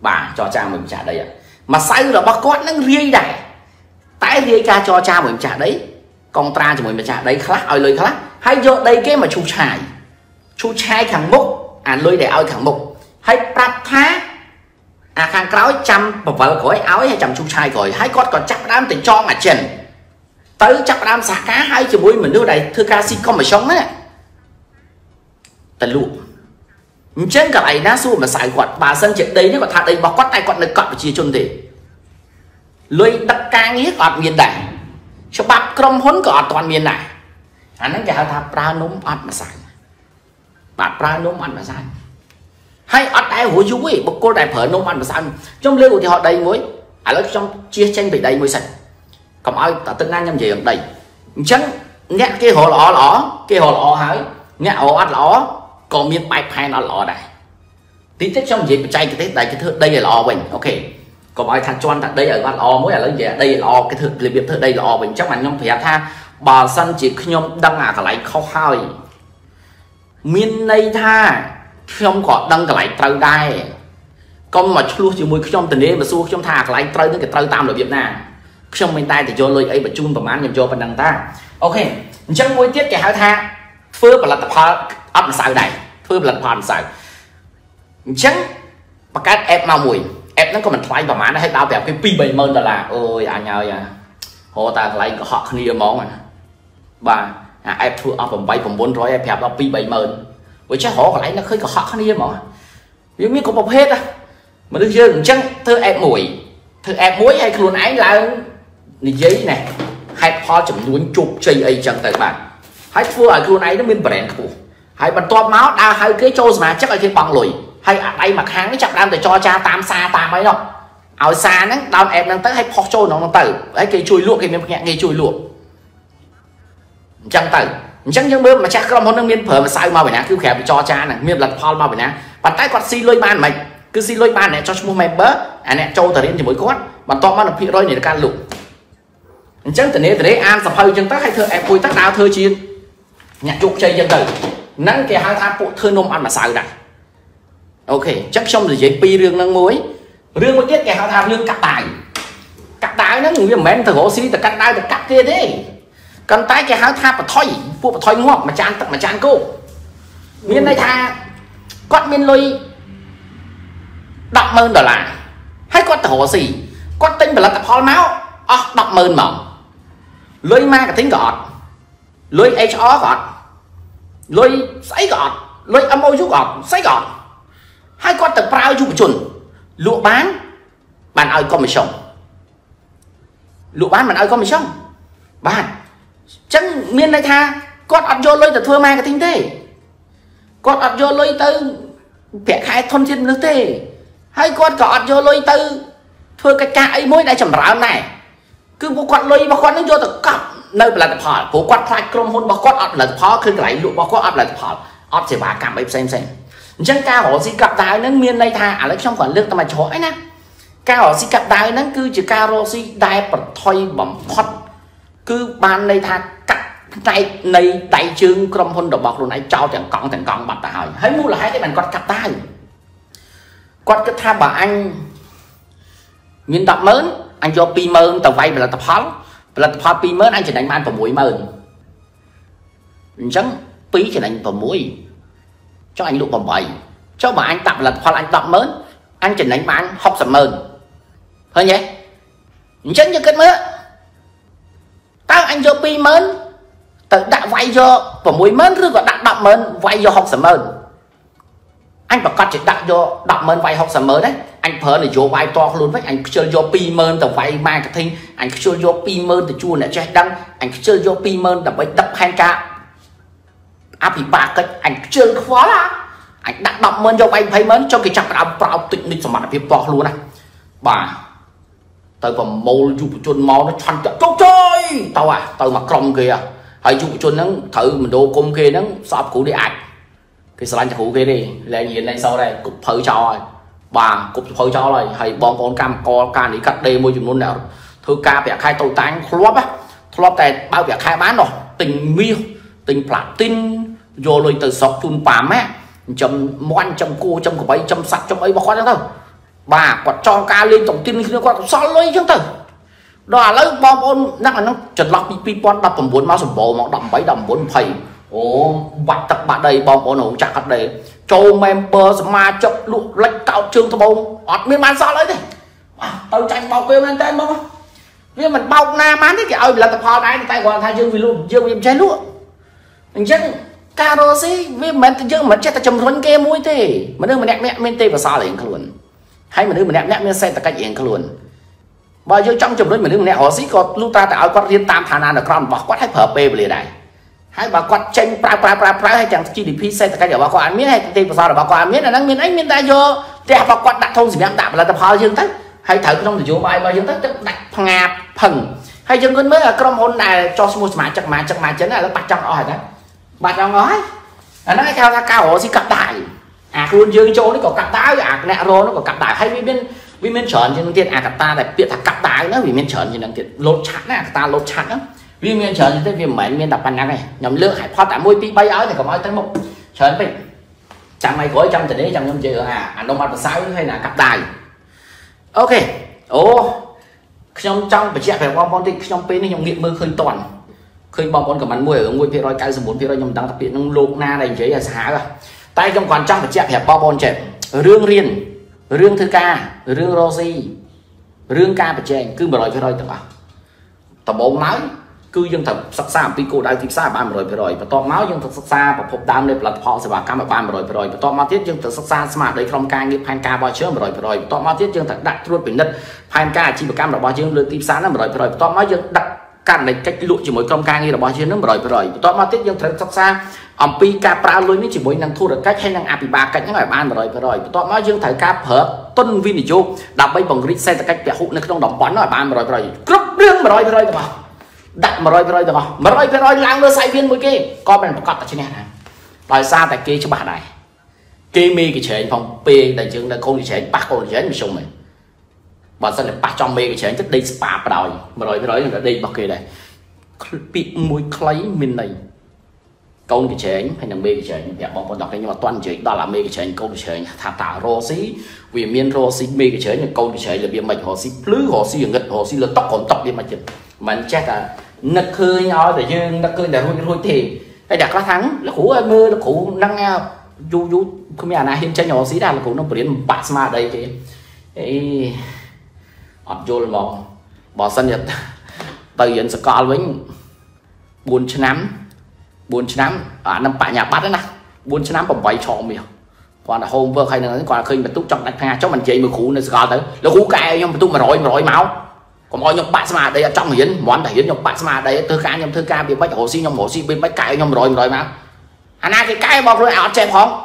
bà cho cha mình trả đấy à mà sai là bác con nó riêng đẻ tái riêng ca cho cha mình trả đấy con ta cho mình trả đấy khác ơi lời khác hay do đây cái mà chú trai chú trai thằng mốc à lôi để ao thằng mốc hay bạc thá à thằng cáo chăm và vợ gói áo hay chăm chú trai rồi hai con còn chắc đám tình cho mà trần tới chắc đám xả cá hai chữ mũi mình đưa đây thưa ca sĩ con mà sống á tần lụ trên cả ấy ná xu mà xài quạt bà sân chuyện đấy nếu mà thà đấy bà quát tay quạt được cọp chỉ chôn thì lôi đặt ca nghĩa ở miền này cho bạc cầm hốn cỏ toàn miền này Anh ấy ta pra nôm ăn mà sai, bạn pra nôm ăn mà sai. Hay ở đây hồi dũ ấy, một cô đại phở nôm ăn mà sai. Trong lưu thì họ đầy muối, à lớp trong chia tranh bị đầy muối sạch. Còn ai ta tên anh nhầm gì đầy. Chắn nhẹ cái hồ lọ lọ, cái hồ lọ hái, nhẹ hồ ăn lọ, còn miếng bạch hay nó lọ này. Tí tết trong gì mà chay cái tết đây cái thứ đây là lọ mình, ok. Còn ai thằng choan thằng đây ở ăn lọ muối ở lớn gì đây là lọ cái thứ liền biệt thứ đây lọ mình chắc mình nhầm phải tha. Bà sân chỉ nhóm đăng à cả lại khâu hơi miền này tha nhóm có đăng cả lại trâu đai con mà luôn chỉ muốn nhóm tình đấy mà xu nhóm thà cả lại trâu đến cái trâu tam ở Việt Nam nhóm bên tai thì cho lời ấy mà chun và mán nhầm cho phần đăng ta ok chẳng muốn tiếp cái hai tha phơi và là tập hợp ấp sài này phơi là hoàn sài chẳng mà cái ép mau mùi ép nó có mình phải và mán hay tao đẹp cái pi bảy mơn là ôi à nhờ à họ ta lại họ kia món à bà em thua ở vòng bảy vòng bốn rồi em phải vào pi bảy mơn với chắc họ lại nó khơi cả họ kia món nếu như có một hết à mà đương nhiên chẳng thưa em mũi thưa em mũi hay luôn ấy là giấy này hay họ chụp muốn chụp chơi ấy chẳng tại bạn hãy thua ở luôn ấy nó miên bẩn khổ hãy bật to máu đa hai cái trâu mà chắc là cái bằng lùi hay ở đây mặc hàng nó chặt đang để cho cha tam xa tam mấy đâu áo xa nắng đau em đang tới hay phô trôi nó đang tử ấy cái chui luộc cái miếng nhẹ nghe chui luộc chẳng tử chẳng những bữa mà cha không muốn đang miên phở mà sai mà phải nè cứ khẹp cho cha này miên lật phao mà phải nè bàn tay quạt xi lôi ban mình cứ xi lôi ban này cho mua mày bớt anh em trâu thời điểm thì mới có bàn to mắt là phi rơi này can lục chẳng từ đấy từ đấy an sập hơi chân tắc hay thưa em vui tắc đau thưa chiên nhặt chuột chơi chân tử nắng cái hai tháp phụ thưa nôm ăn mà sai này ok chắc xong rồi dễ pi riêng năng muối riêng một tiết kẻ hào thàm lương cắt tài cắt tài nó người mến thử gỗ xí từ cắt tay từ cắt kia đi cắn tay kẻ hào thàm và thôi phụ và thôi ngọt mà chan tặng mà chan cô miền này tha con miền lôi đọc mơn đó là hay con thử gỗ xí con tinh phải là tập hóa máu ơ oh, đọc mơn mà lôi ma cả tính gọt lôi hr gọt lôi sấy gọt lôi âm ô chú gọt sấy gọt hay con tập prao chú chuẩn lụa bán bạn ơi có mình sống lụa bán bạn ơi có mình sống bạn chẳng miên đây tha con ăn vô lôi từ thưa mai cái tinh thế con ăn vô lôi từ vẻ khai thôn trên nước thế hay con có ăn vô lôi từ thưa cái ca ấy mỗi đại chẩm ráo này cứ bố con lôi mà con nó vô từ cặp nơi là tập hỏi bố con phải crom hôn bố con ăn là khó khơi lại lụa bố con ăn là tập hỏi ăn sẽ bà cảm ấy xem xem chẳng cao họ xin cặp đáy nâng miền này thà ở trong quản lương ta mà chói nè cao họ xin cặp đáy nâng cứ chỉ cao rô xí đai bật thôi bẩm khót cứ ban này thà cặp tay này tay chương crom hôn độc bọc luôn này cho chẳng còn thành còn bật ta hỏi hãy mua là hai cái bàn con cặp tay con cứ tha bà anh miền tập lớn anh cho pi mơn tàu vay là tập hóng là tập hoa pi mơn anh chỉ đánh man vào mũi mơn chẳng pi chỉ đánh vào mũi cho anh lụa bầm bẩy cho mà anh tập là hoặc là anh tập mới anh chỉnh đánh bán học sầm mơn thôi nhé chẳng như cái mớ tao anh cho pi mến tự đã vay cho và mối mến rồi gọi đặt đậm mơn vay do học sầm mơn anh và con chỉ đặt do đậm mơn vay học sầm mơn đấy anh phở này vô vay to luôn với anh chơi do pi mơn tàu vay mai cái thinh anh chơi do pi mơn từ chua này cho đăng anh chơi do pi mơn đập với đập hai ca áp thì ba cách ảnh chơi khó là ảnh đặt đọc mơn cho anh thấy mến cho cái chặt đọc vào tịnh đi xong mặt phía bọt luôn này bà tới vào màu dụ chôn máu nó chăn chặt chốc chơi tao à tao mà còng kìa hãy dụ chôn nó thử mình đồ công kia nó sắp cũ đi ảnh cái sẵn chặt cũ kia đi lên nhìn lên sau đây cục thử cho bà cục thử cho rồi hãy bọn con cam co ca đi cắt đê môi chùm luôn nào thư ca vẻ khai tàu tán lóp á lóp tay bao vẻ khai bán rồi tình miêu tình phạt tin vô lôi từ sọc chun pám á chấm món chấm cua chấm của bấy chấm sạch chấm ấy mà khoan đâu bà còn cho ca lên tổng tin liên quan xóa lôi chứ từ đó lấy bom ôn nặng là nó trật lọc bị pin đập bốn máu sụp bộ mọc đầm bấy đầm bốn phẩy ô bạch tập bạn đây bom ôn ổng chặt đây châu member mà chậm lụ lệch cao trương thô bông ọt miên man sao lấy đi tao tranh bao kêu lên tên không vì mình bao na mán thế kìa ơi là tập hòa đấy tay còn thay dương vì luôn dương em cháy luôn anh chắc cà rô xí vì mình chứ mình chắc ta chấm rốn kia mũi thế mình đưa mình đẹp đẹp mình tê và xa liền luôn hay mình đưa mình đẹp đẹp mình xem ta cách yên luôn bao nhiêu trong chấm rốn mình đưa mình đẹp họ xí có lúc ta tạo con riêng tam thà nan là con bỏ quát hay phở bê về này Hai bà quạt tranh pra pra pra pra hay chẳng chi để phí xe tất cả đều bà quạt miết hay tiền vào là bà quạt miết là đang miết anh miết ta vô thì bà quạt đặt thâu gì em tạm là tập hòa dương tất hay thử trong thì chú bài bài dương tất đặt ngạp phần hay dương quân mới là trong hôn này cho mua máy chặt máy chặt máy chén này là bạch trong ỏi đấy bạch trong ngói nó cái cao ra cao họ gì cặp đại à luôn dương chỗ nó có cặp táo à nẹt rồi nó có cặp đại hay bên bên bên bên chọn trên tiền à cặp ta này biệt là cặp táo nó vì bên chọn trên đằng tiền lột chắn à ta lột chắn lắm vì miền trời thì vì mấy miền tập bàn này nhầm lương hải khoa tại môi tí bay áo thì có nói tới một trời mình chẳng may có trong từ đấy trong nhầm chưa à anh đông mặt sáu hay là cặp tài ok ô trong trong phải chạy phải qua con tinh trong pin nhầm nghiệm mưa khơi toàn khơi bom con của mình mua ở ngôi phía đôi cái số bốn phía đôi nhầm tăng tập viện nông lục na này chế là xá rồi tay trong còn trong phải chạy phải bao bon chạy rương riêng rương thư ca rương rosi rương ca phải chạy cứ mở đôi phía đôi tập tập bốn máy cứ dân thật sắp xa một tí cô đại xa ba rồi phải rồi và to máu dân thật sắp xa và phục đam lên là họ sẽ bảo cam ở ba rồi phải rồi và to máu tiết dân thật sắp xa mà đấy không ca nghiệp pan ca bao chứa rồi phải rồi to máu tiết dân thật đặt luôn bình đất pan ca chỉ một cam là bao chứa lương tím sáng là rồi phải rồi to máu dân đặt cam này cách lụi chỉ mỗi công ca như là bao chứa nó rồi phải rồi to máu tiết dân thật sắp xa ông pi ca pra luôn mới chỉ mỗi năng thu được cách hay năng api ba cách những ngày ban rồi phải rồi to máu dân thấy ca hợp tuân vi để chú đạp bay bằng grid xe cách để hụt nó trong đóng bắn ở ban rồi rồi cướp riêng rồi rồi đặt mà rồi rồi được không? Mà rồi rồi lang nó sai viên một cái con mình một cặp ở trên này này, đòi xa tại kia cho bạn này, kia mi cái chuyện phòng p đại trường là con cái chuyện bác con chuyện mình sùng này, bọn sao lại bác trong mi cái chuyện chất đi spa bắt đầu, mà rồi rồi là đi bao kia này, bị mùi khói mình này, con cái chuyện hay là mi cái chuyện, dạ bọn con đọc đấy nhưng mà toàn chuyện đó là mi cái chuyện con cái chuyện thả thả rô xí, vì miên rô xí mi cái chuyện là con cái chuyện là bị mệt họ xí lứ họ xí ngực họ xí là tóc còn tóc đi mà chuyện. Mình chắc là nực khơi nhoi rồi dương nực khơi để hôi hôi thì đây đặt có thắng là khủ ơi mưa là khủ năng nghe du du không nhà này hiện chơi nhỏ xí đàn là khủ nó bự đến bát mà đây thì ấy ọt vô là bỏ sân nhật tờ hiện sẽ có với buôn chân nắm buôn chân nắm ở năm bảy nhà bát đấy nè buôn chân nắm bằng bảy trọ miệng còn là hôm vừa hay nữa còn là khi mà túc trong đặt hàng cho mình chị mà khủ nó sẽ có tới là khủ cài nhưng mà túc mà rồi mà rồi máu có mọi nhóm bạn mà đây trong hiến món đại hiến nhóm bạn mà đây thư ca nhóm thư ca bị bách hồ si nhóm hồ si bên bách cãi nhóm rồi rồi mà anh ai cái cái bọc rồi áo chém không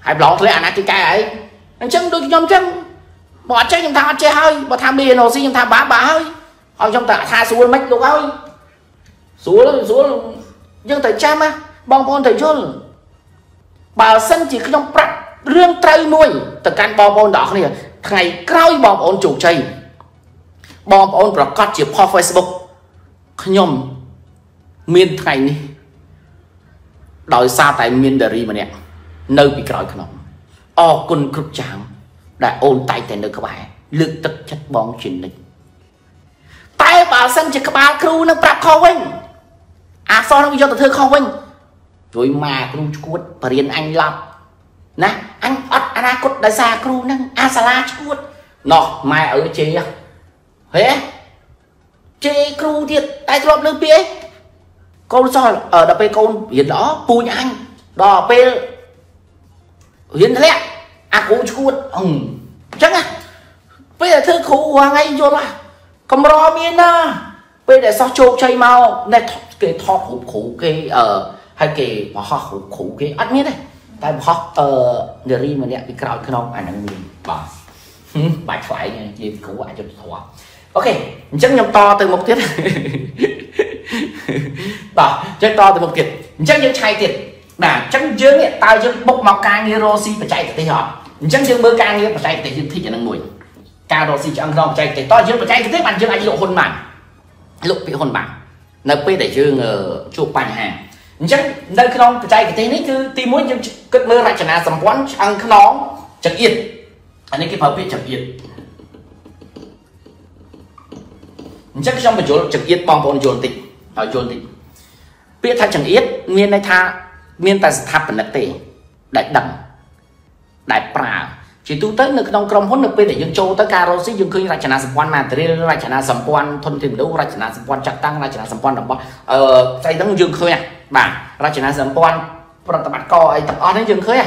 hay bọc lấy anh ai cái cái ấy anh chân đôi nhóm chân bỏ chơi nhóm thao chơi hơi bỏ tham bia hồ si nhóm thao bá bá hơi họ trong tạ tha xuống mách đâu ơi xuống xuống nhưng thầy cha mà bong con thầy chôn bà sân chỉ trong bạc riêng trai nuôi từ căn bong con đỏ này ngày cay bong ổn chủ chơi bom ôn và cắt chìa kho Facebook nhom miền Thái này đòi xa tại miền Đài mà nè nơi bị còi khẩn o quân cực chẳng đã ôn tại tại nơi các bạn lực tất chất bom chuyển lịch tay bà sân chỉ các bạn kêu nó bạc kho quên à sao nó bị do tờ thơ kho quên rồi mà kêu chuột và riêng anh lắm nè anh ớt anh cốt đại gia kêu năng asala chuột nọ mai ở chế nhá thế chê kêu thiệt tay lọp lưng pia con soi ở đập pe con hiền đó pù nhà anh đò pe hiền thế lẹ à cũng chuột ừm chắc à bây giờ thư khủ hoàng ngay vô là cầm ro miên đó bây giờ sao trộn chay màu này cái thọ khủ khủ cái ở hay cái mà họ khủ khủ cái ăn miết này tại họ ở nơi mà nè bị cào cái nòng ảnh năng miên bỏ bạch phải như khủ quả cho thọ ok chắc nhầm to từ một tiết đó chắc to từ một tiết chắc những chai tiết là chắc dương hiện tao dương bốc màu ca như rosi phải chạy tới họ chắc dương mưa ca như phải chạy tới thì chỉ năng mùi ca rosi chẳng rong chạy tới to dương phải chạy tới bạn dương anh lộ hôn mảng lộ bị hôn mảng nợ p để dương chụp bàn hàng chắc nơi không phải chạy tới đấy cứ tìm muốn dương cất mưa lại chẳng là sầm quán ăn khăn nón chẳng yên anh ấy cái pháo viên chẳng yên chắc trong một chỗ trực yết bom bồn trồn tịnh ở trồn tịnh biết tha chẳng yết miền này tha miền ta tháp bẩn nát tệ đại đầm đại prà chỉ tu tới được trong trong hỗn được bên để dân châu tới caro xí dân khơi ra chả na sầm quan mà tới đây ra chả na sầm quan thôn tìm đâu ra chả na sầm quan chặt tăng ra chả na sầm quan đồng bọ ờ say đắng dân khơi à bản ra chả na sầm quan còn tập bắt co ấy tập on đến dân khơi à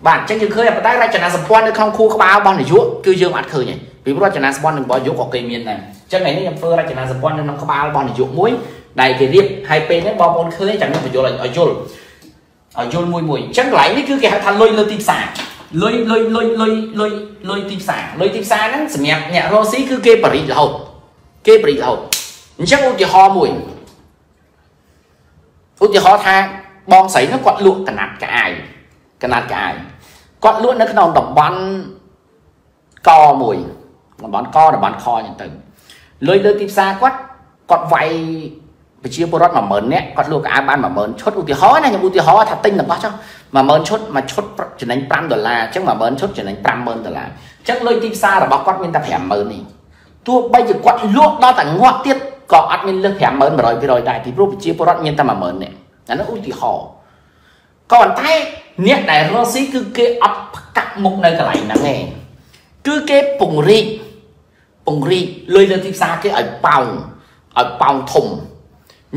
bản chắc dân khơi à tay ra chả na sầm quan được không khu các bao bom để chúa cứ dân ăn khơi nhỉ vì ra chả na sầm quan đừng bỏ chúa có cây miền này chắc này nó nhầm phơ ra chả na sầm quan nên nó có bao bom để chuột muối đại thì riêng hai bên đấy bao con khơi chẳng phải vô là ở chôn ở chôn mùi mùi chắc lại đấy cứ cái thằng lôi lôi tim xả lôi lôi lôi lôi lôi lôi tim xả lôi tim xa nó nhẹ nhẹ ro xí cứ kê bẩn là hồn kê bẩn là hồn chắc ôi thì ho mùi ôi thì ho tha bong sấy nó quạt lụa cả nạt cả ai cả nạt cả ai quạt lụa nó cái nào đập bắn co mùi bắn co là bắn kho nhận từng lôi lôi tim xa quát quạt vay bị chia bột mà mờn nè quạt luôn cả ban mà mờn chốt u tí hói này nhưng u tí hói thật tinh là bao cho mà mờn chốt mà chốt chỉ đánh trăm đô la chắc mà mờn chốt chỉ đánh trăm mờn đô la chắc lôi tim xa là bao quát mình ta phải mờn này tua bây giờ quạt luôn đó tặng ngoặt tiết có admin lương phải mờn rồi rồi đại thì luôn chia bột mình ta mà mờn nè là nó u tí hói còn thấy nét này nó xí cứ kê ấp cắt mục nơi cái này nắng nghe cứ kê bùng ri bùng ri lôi lôi tim xa cái ở bòng ở bòng thùng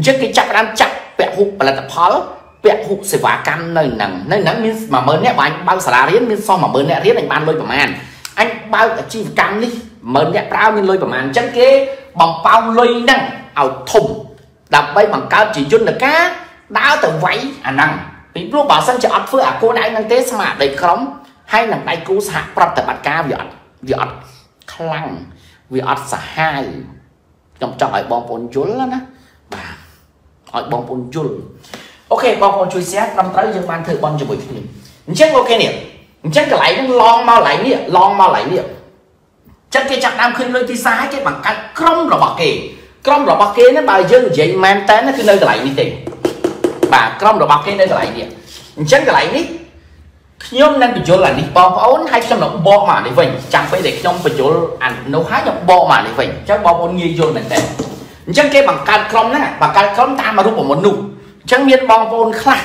chắc cái chắc đang chắc bẹt hụt là tập pháo bẹt hụt sẽ vả cam nơi nắng nơi nắng mình mà mơn nè và anh bao xả riết mình so mà mơn nè riết anh ban lôi vào màn anh bao chi cam đi mơn nè bao mình lôi vào màn chắc cái bằng bao lôi nắng ảo thùng đập bay bằng cao chỉ chun được cá đá từ váy à nắng vì lúc bảo sân chợ ấp phơi à cô đại năng tết mà đầy khóm hay là đại cú sạc bật từ bật cá vợ vợ khăng vợ sả hai trong trời bom bồn chốn lắm á bà bong bóng chul ok bong bóng chui xét năm tới dương ban thử bong cho buổi phim chắc ok nè chắc cái lại nó lon mau lại nè lon mau lại nè chắc cái chặt nam khơi lôi tí sai cái bằng cách cong rồi bọc kề cong rồi bọc kề nó bài dương vậy man tán nó cứ nơi cái lại đi tìm bà cong rồi bọc kề nơi cái lại nè chắc cái lại nít nhóm nên bị chỗ là đi bong ốn hay trong động bo mà để vịnh chẳng phải để trong bị chỗ ảnh nấu hái nhập bo mà để vịnh chắc bong ốn nghi vô nền tảng chắc cái bằng cát crom nè bằng cát crom ta mà rút vào một nụ chắc miên bong bôn khá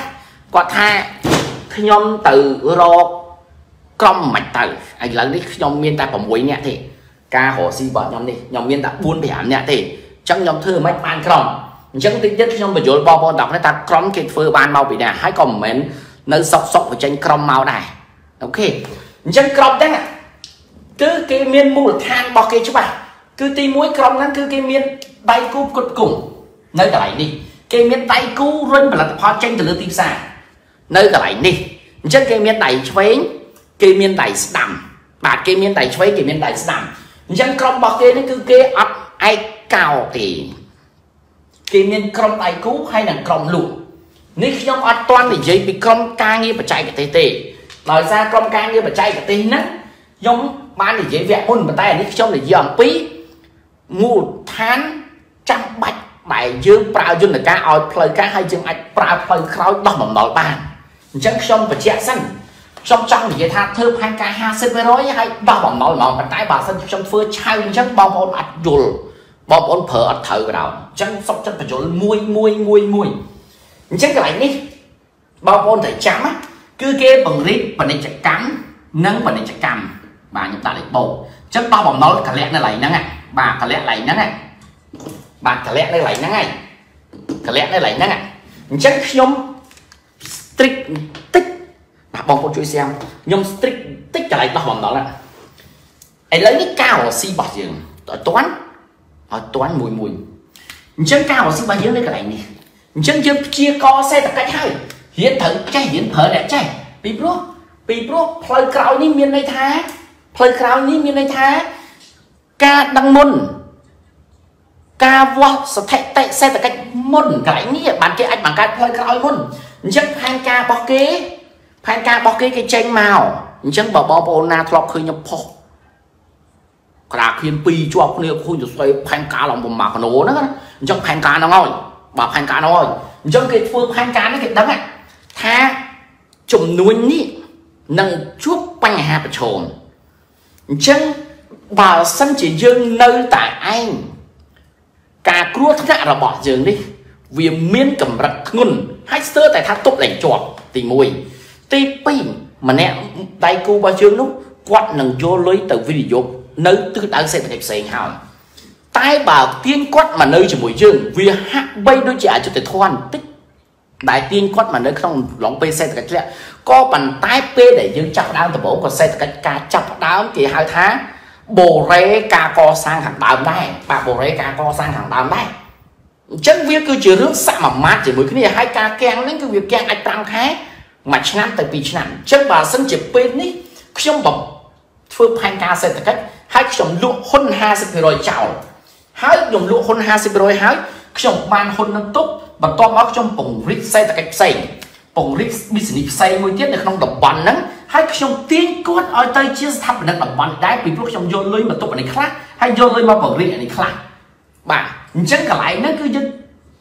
quạt tha khi nhom từ ro crom mạch từ anh lần đi nhom miên ta còn muối nhẹ thì ca hồ si bỏ nhom đi nhom miên ta buôn bẻm nhẹ thì chắc nhom thưa mạch ban crom chắc tính nhất nhom mình chối bong bôn đọc nên ta crom kẹt phơi ban mau bị nè hãy comment nơi sọc sọc của tranh crom màu này ok chắc crom đấy nè cứ cái miên mù than bỏ cái chứ bà cứ ti muối crom nó cứ cái miên tay cú cột cùng nơi cả lại đi cái miếng tay cú run mà là hoa tranh từ lưỡi tim xa nơi cả lại đi chắc cái miếng tay chuối cái miếng tay đầm bà cái miếng tay chuối cái miếng tay đầm dân crom bọc kia nó cứ kia ấp ai cào thì cái miếng crom tay cú hay là crom lụa nếu không ăn toàn thì dễ bị crom ca như mà chạy cái tê tê nói ra crom ca như mà chạy cái tê nát giống ban thì dễ vẽ hôn mà tay nếu trong thì dòm pí ngủ than trăm bạch bài dương bao dương là ca oi play ca hay dương anh bao play khói đỏ mỏng đỏ bàn chân sông và chè xanh sông trong thì tha thơm hai ca hai xếp với hay đỏ mỏng mỏng mỏng và tay bà xanh trong phơi chai chân bao bón ạt dùl bao bón phở ạt thở vào đầu chân sông chân phải chỗ mui mui mui mui chắc cái này đi bao bón thể chấm á cứ kê bằng rít và nên chạy cắm nâng và nên chạy cầm bà nhập ta lại bầu chân bao bỏng mỏng cả lẽ này lại nắng ạ bà cả lẽ này nắng ạ bạn cả lẽ đây lại nắng này cả lẽ đây lại nắng này chắc nhóm strict tích bà bong con chui xem nhóm strict tích trả lại tao bằng đó là ấy lấy cái cao là si bạc giường ở toán ở toán mùi mùi chân cao là si bạc giường đây cái này nè chân chưa chia co xe tập cách hay hiện thử chạy hiện thở đẹp chạy bị pro bị pro play crowd ní miền này thá play crowd ní miền này thá ca đăng môn ca vua sẽ thay tay xe từ cách môn cái này nhỉ bạn kia anh bằng cách thôi coi môn chắc hai ca bọc kế hai ca bọc kế cái tranh màu chắc bảo bảo bảo na thọ khơi nhập phò cả khuyên pi cho ông này khôi được xoay hai ca lòng bầm mạc nổ nữa chắc hai ca nó ngồi bảo hai ca nó ngồi chắc cái phương hai ca nó cái đắng ạ tha chủng núi nhỉ nâng chuốc quanh nhà bạch trồn chắc bảo sân chỉ dương nơi tại anh cả cua thứ nọ là bỏ giường đi vì miên cầm rặt ngôn hách sơ tại tháp tốt lành chuột thì mùi tê pin mà nè tay cu bao giường lúc quạt nằng vô lấy từ video nơi tư đáng sẽ đẹp sành hào tay bảo tiên quát mà nơi chỉ mùi giường vì hạ bay đôi trẻ cho tới thoan tích đại tiên quát mà nơi không lóng bê xe cách lẹ có bàn tay p để dương chặt đám từ bố còn xe cách ca chặt đám thì hai tháng bồ ré ca co sang hàng đám này bà bồ ré ca co sang hàng đám này Chân việc cứ chứa rước xa mà mát chỉ với cái này hai ca kèng đến cái việc kèng ai tăng khá mà chẳng tại vì chẳng chân bà sân chìa bên ấy trong bọc phương hai ca sẽ thật cách hai chồng lụa hôn hai sẽ rồi chào hai dùng lụa hôn hai sẽ rồi hai chồng man hôn nâng tốt và to bóc trong bổng rít xe thật cách xây bổng rít bị xây môi tiết được không đọc bàn nắng hai chồng tiếng cốt ở tay chia thắp nâng đọc bàn đáy vì lúc trong vô lưới mà tốt này khác hay vô lưới mà bổng rít này khác bà chắc cả lại nó cứ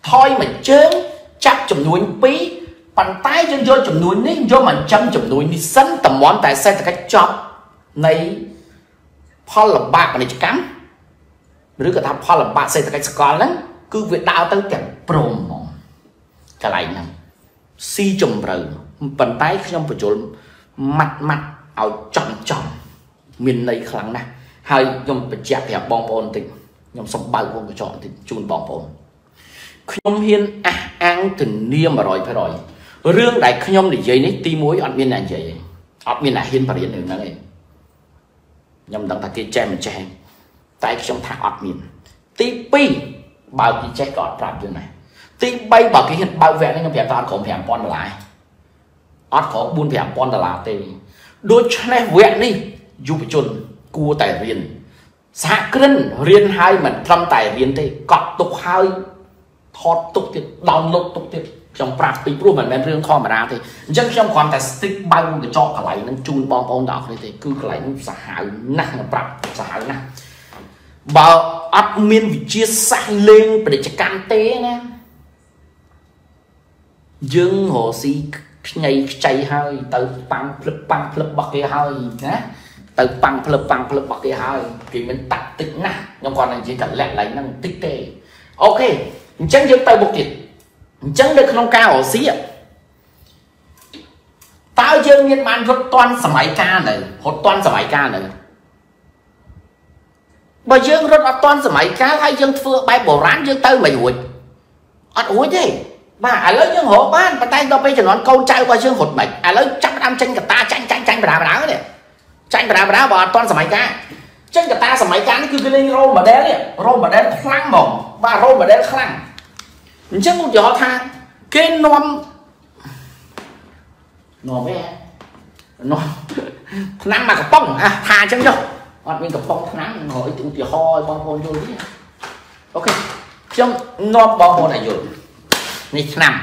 thôi mà chớn chắc chụm núi bí bàn tay chân vô chụm núi đấy vô mà chân chụm núi đi sân tầm món tại xe tại cách chọc này pho là bạc này cắm rứa cả tháp pho là bạc xe tại cách còn lắm cứ việc đào tới kẹp prom cả lại nè si chụm rồi bàn tay trong phải chỗ mặt mặt áo tròn tròn miền này khẳng nè hai dùng phải chẹp hẹp bong bong tình nhóm xong bao gồm chọn thì chun bỏ phồn nhóm hiên à, ăn tình niêm mà rồi phải rồi rương đại nhóm để dây nít tí mối ăn miên là vậy ăn miên là hiên và điện đường này nhóm đang ta kia che mình che tay trong thang ăn miên tí pi bao cái che cọt làm chuyện này tí bay bảo cái hiện bao vẹn nên ta không phải con lại ăn có buôn phải con là tê đôi chân vẹn đi dù phải chun cua tài riêng xa kinh riêng hai mình trăm tài riêng thì cọt tục hai thọt tục thì đòn lục tục thì trong prạc tí của mình riêng kho mà ra thì dân trong khoảng tài stick bao nhiêu cho cả lại nó chun bom bom đọc thì cứ lại nó xả hảo nặng mà prạc xả hảo nặng bảo admin vì chia sẻ lên để cho cam tế nè dương hồ si ngày chạy hơi tới băng phật băng phật bọc kia hơi nhá từ bằng phật bằng phật bọc cái hai thì mình tắt tích nè nhưng còn anh chỉ cần lẹ lấy năng tích tê ok chẳng dừng tay buộc thịt chẳng được không cao ở xí ạ tao dương nhiên bán hốt toàn sầm máy ca này hốt toàn sầm máy ca này bà dương rất là toàn sầm máy ca hay dương phương bay bổ rán dương tay mày hụt ọt hụt thế bà ai lấy dương hổ bán bà tay đâu bây giờ nó câu trai qua dương hụt mày ai lấy chắc đam chân cả ta tranh tranh tranh bà đá bà đá này tranh bà đá bà đá bà toàn sầm máy ca chân cả ta sầm máy ca nó cứ cái lên rô mà đen ấy rô mà đen khoang mỏng và rô mà đen khoang chắc một gió tha cái non nò bé nó nắng mà cái bông à tha chân đâu hoặc mình cái bông nắng hỏi tụi tì ho bông hồn vô đi ok trong nó bông hồn này rồi này năm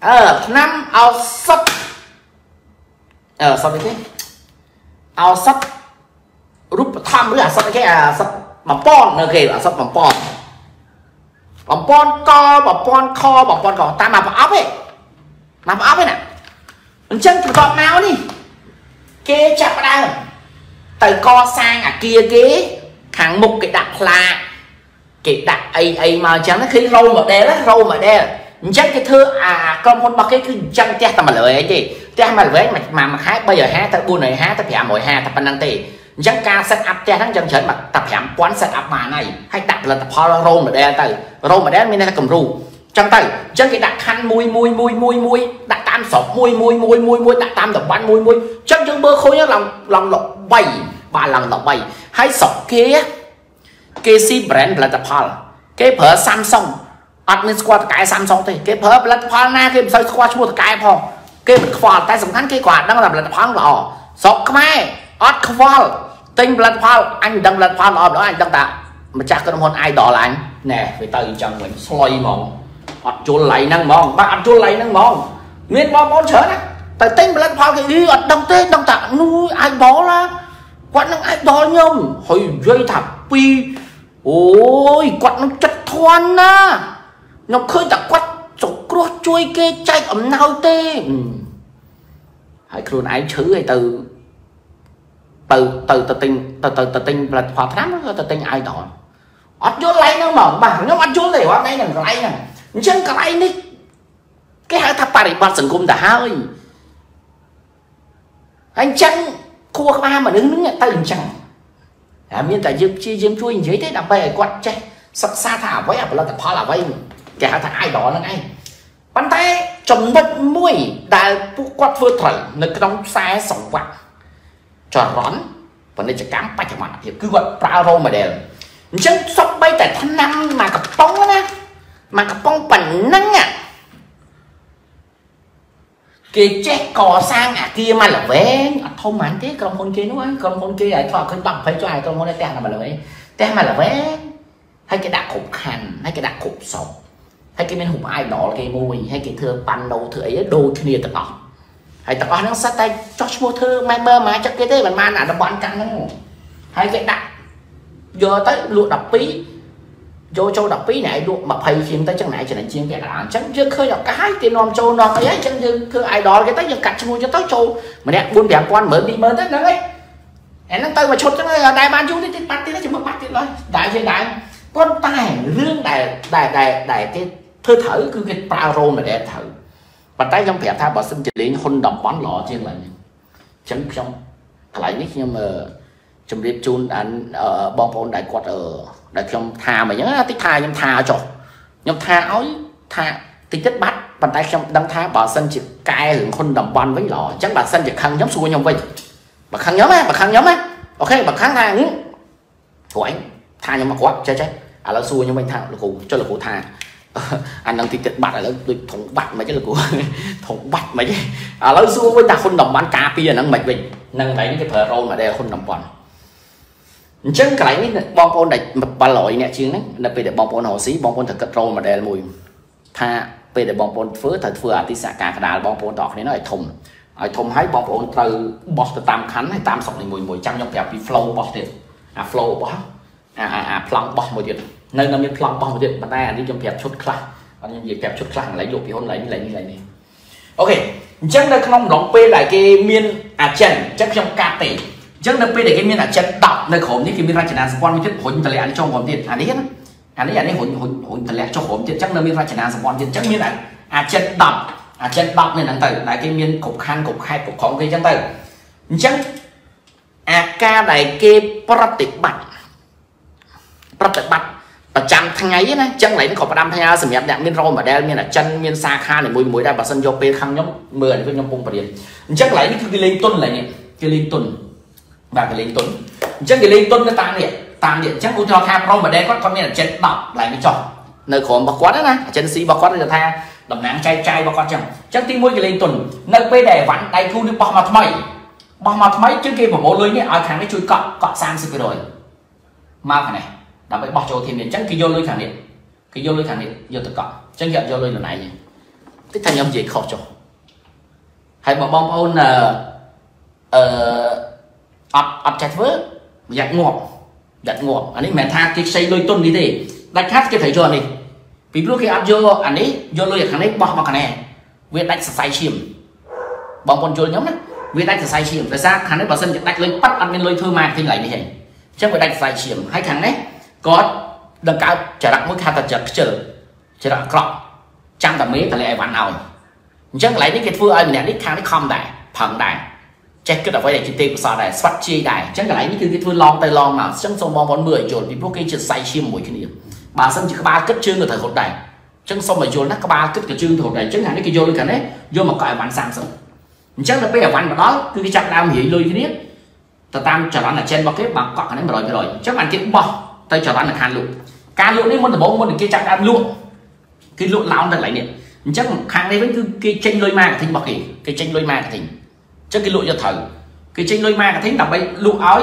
ờ năm ao sắp ờ sắp thế ao sắp rút thăm nữa sắp cái à sắp mà pon ok là sắp mà pon mà pon co mà pon kho mà pon còn ta mà áp ấy mà áp ấy nè chân từ con nào đi kê chặt ra từ co sang à kia kế thằng mục cái đặt là cái đặt ấy ấy mà chẳng nó khi râu mà đe lắm râu mà đe chắc cái thứ à con muốn bắt cái cứ chân che tầm mà lợi gì che mà với mà mà mà hái bây giờ hái ta buôn này hái ta phải mỗi hái ta bán năng tiền chắc ca set up che thằng chân chấn mà tập hẻm quán set up mà này hay đặt là tập hoa râu mà đe từ râu mà đe mình đang cầm rù trong tay chân cái đặt khăn mui mui mui mui mui đặt tam sọc mui mui mui mui mui đặt tam tập bán mui mui chân chân bơ khối nhá lòng lòng lọc bay và lòng lọc bay hay sọc kia kia si brand là tập hoa cái phở Samsung admin squad cái Samsung thì cái phở là tập hoa na cái soi squad mua cái phong cái mình khoa tay súng thắng cái quả đang làm là tập hoa lọ sọc mai ad khoa tinh là hoa anh đang là hoa lọ đó anh đang tạo mà chắc cái hôn ai đó là anh nè phải từ chồng mình xoay mỏng hoặc chỗ lấy năng mong bạn chỗ lấy năng mong nguyên mong mong chớ đấy tại tinh lên phao cái đi ở đông tây đông tạng nuôi ai đó là quạt năng ai đó nhông hồi dây thả pi ôi quạt nó chất thoan na nó khơi tạc quạt chỗ cua chui kê chạy ẩm nào tê hãy luôn ái chữ hay từ từ từ từ tinh từ từ từ tinh là hòa thám từ tinh ai đó ở chỗ lấy năng mỏng bà nó ăn chỗ để qua ngay đằng lấy này chân cả anh đi cái hai tháp bài ba sừng cung đã hơi anh chân cua ba mà đứng đứng nhận tay chẳng làm như tại giúp chi chiếm chui dưới thế đập bè quạt che sắp xa thả với là tập hoa là vây cái hai thằng ai đó là ngay bàn tay chồng mất mũi đã quạt vừa thổi nơi cái đóng xe sòng quạt tròn rón và nên chỉ cắm ba chạm mặt thì cứ gọi praro mà đều chân sắp bay tại tháng năm mà cặp bóng đó nè mà con bẩn năng ạ kia chết cò sang à kia mà là vé thông mán thế con con kia nữa con con kia ấy thọ cân bằng phải cho ai con con tè là mà là vé tè mà là vé hay cái đặc khủng hành hay cái đặc khủng sầu hay cái bên hùng ai đó cái mùi hay cái thưa bàn đầu thưa ấy đồ thìa tập đó hay tập đó nó sát tay cho mua thưa mai mơ mà chắc cái thế mà man là nó bán căng lắm hay cái đặc giờ tới luộc đập phí vô châu đập phí này luộc mà thầy chiếm tới chẳng này chỉ là chiếm cái là chẳng chưa khơi đọc cái tiền non châu non ấy chẳng chưa ai đó cái tới giờ cắt cho tới châu mà đẹp buôn đẹp quan mới bị mới tới nữa đấy em nó tới mà chốt cho nó đại ban chú đi thì bắt thì nó chỉ mất bắt thì nói đại gì đại con tài lương đại đại đại đại cái thơ thử cứ cái paro mà để thử và tay trong vẻ tha bỏ sinh chỉ đến hôn đọc bán lọ trên là chẳng trong lại biết nhưng mà chấm điệp chun anh ở bong bóng đại quạt ở đại trong thà mà nhớ tích thà trong thà chỗ trong thà ối thà tích chất bắt bàn tay trong đâm thà bỏ sân chỉ cài hưởng con đầm ban với lọ chắc bà sân chỉ khăn nhóm xuôi nhau vậy bà khăn nhóm ấy bà khăn nhóm ấy ok bà khăn thà nhỉ của anh thà nhưng mà quá chơi chơi à là xuôi nhưng mình thà là cụ cho là cụ thà anh đang tích chất bắt là tôi thủng bắt mấy cái là cụ thủng bắt mấy à là xuôi với ta con đầm ban cá pia nâng mệt mình nâng đánh cái phở rôn mà đây con đầm ban chân cái này bong bóng đại ba loại nhẹ chiên đấy là về để bong bóng hồ xí bong bóng thật rồi mà để mùi tha về để bong bóng phứ thật vừa thì xả cả đá bong bóng đỏ này nó lại thùng lại thùng hái bong bóng từ bọt từ tam khánh hay tam sọc này mùi mùi trong nhóc đẹp bị flow bọt tiền à flow bọt à à à plong bọt mùi tiền nên nó mới plong bọt mùi tiền mà ta đi trong đẹp chút khăn còn gì đẹp chút khăn lấy dụng bị hôn lấy lấy lấy này ok chân đây không đóng p lại cái miên à chân chắc trong cà tỷ chắc nấp để cái miếng là chân đập nơi khổm những cái miếng ra chấn an spawn thiết hồn tờ lẽ cho hồn tiền anh đấy anh đấy anh đấy hồn hồn hồn tờ lẽ cho hồn tiền chắc nấp miếng ra chấn an spawn tiền chắc miếng này à chân đập à chân đập này nắng tử là cái miếng cục khăn cục hai cục khóm cái chân tử chắc à ca đại kê praktik bạch praktik bạch và chạm thằng ấy này chân lấy nó còn đam thằng ấy sầm nhạt nhạt miếng râu mà đeo miếng là chân miếng xa kha này mùi mùi đây bà sân vô pe khăn nhóm mười với nhóm bông tiền chắc lấy cái cái lên tuần này cái lên tuần và cái lên tuấn chắc cái lên tuấn nó tan điện tan điện chắc cũng cho tham không mà đây có con miền chết bọc lại cái trò nơi khổ bọc quá đó nè chân xí bọc quá là tha đầm nắng chai chai bọc quá chẳng chắc tin mỗi cái lên tuần nơi quê đè vặn tay thu được bọc mặt mày bọc mặt mấy trước kia của bố lưới nhé ở thằng cái chui cọp cọp sang sự rồi mau cái này đã phải bọc chỗ thì miền chắc cái vô lưới thằng điện cái vô lưới thằng điện vô tự cọp trách nhiệm vô lưới lần này tích thành âm gì khó chỗ hay mà bom ôn là ập ập chặt vỡ giặt ngọt giặt ngọt anh ấy mẹ tha cái xây đôi tuần đi thì đánh hát cái thấy rồi này vì lúc khi ăn vô anh ấy vô lôi thằng ấy bỏ vào cái này việc đánh sai chìm bọn con chơi nhóm đấy việc đánh sai chìm tại sao thằng ấy vào sân đánh lên bắt ăn lên lôi thưa mà thì lại như thế chắc phải đánh sai chìm hai thằng đấy có đằng cao trở đặt mỗi thằng tật chật trở trở đặt cọp trăm tầm mấy tầm lại vạn nào chắc lấy những cái phương anh này đích thằng ấy không đại thằng đại chắc cái đầu vai này chỉ tiêu của sao này sắp chi đại chắc là lấy những cái thứ long tay long nào trong sông bom bón mười rồi thì bố kia chỉ say chim mùi cái niệm bà sân chỉ có ba cất chương ở thời hột này trong sông mày chôn nó có ba cất cái chương thổ này chắc là những cái vô luôn cả đấy vô mà cài ván sang sông chắc là bây giờ ván mà đó cứ cái chặt đao hỉ lôi cái niệm ta tam trở bán là trên bao cái bằng cọt này mà rồi rồi chắc bạn kia cũng bỏ tay trở bán là hàn lụn cá lụn đấy muốn là bóng muốn được kia chặt đao lụn cái lụn lão đang lại niệm chắc hàng đấy vẫn cứ cái tranh lôi ma thình bọc kì cái tranh lôi ma thình trước cái lụa cho thử cái trên lôi ma cái thính đặc biệt lụa áo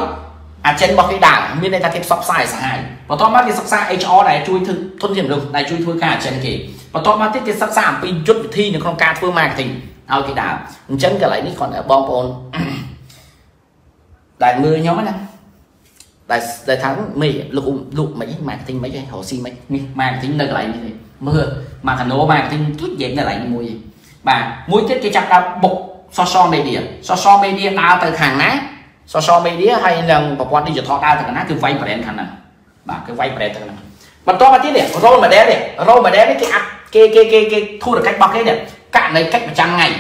à trên bọc cái đảo bên đây ta cái sọc xài xài và to mắt cái sọc xài cho này chui thôn điểm được này chui thua cả trên kì và to mắt cái sắp xàm pin chút thi những con ca thua ma thình ao cái đảo chân cả lại đi còn ở bom bồn đại mưa nhóm ấy đại đại tháng mì lụa lụa mấy mạc thính mấy cái hồ xi mấy mạc thính nơi lại như thế mưa mà thằng nô mạc thính chút dễ lại mùi bà mũi chết cái chặt đau bục social media social media đa từ hàng ná social media hay là một quan đi dự thọ đa từ ná cứ vay và đen thằng này bà cứ vay và đen thằng này mình to mà tiếp này rồi mà đen này rồi mà đen cái cái cái cái cái thu được cách bọc đấy này cạn này cách một trăm ngày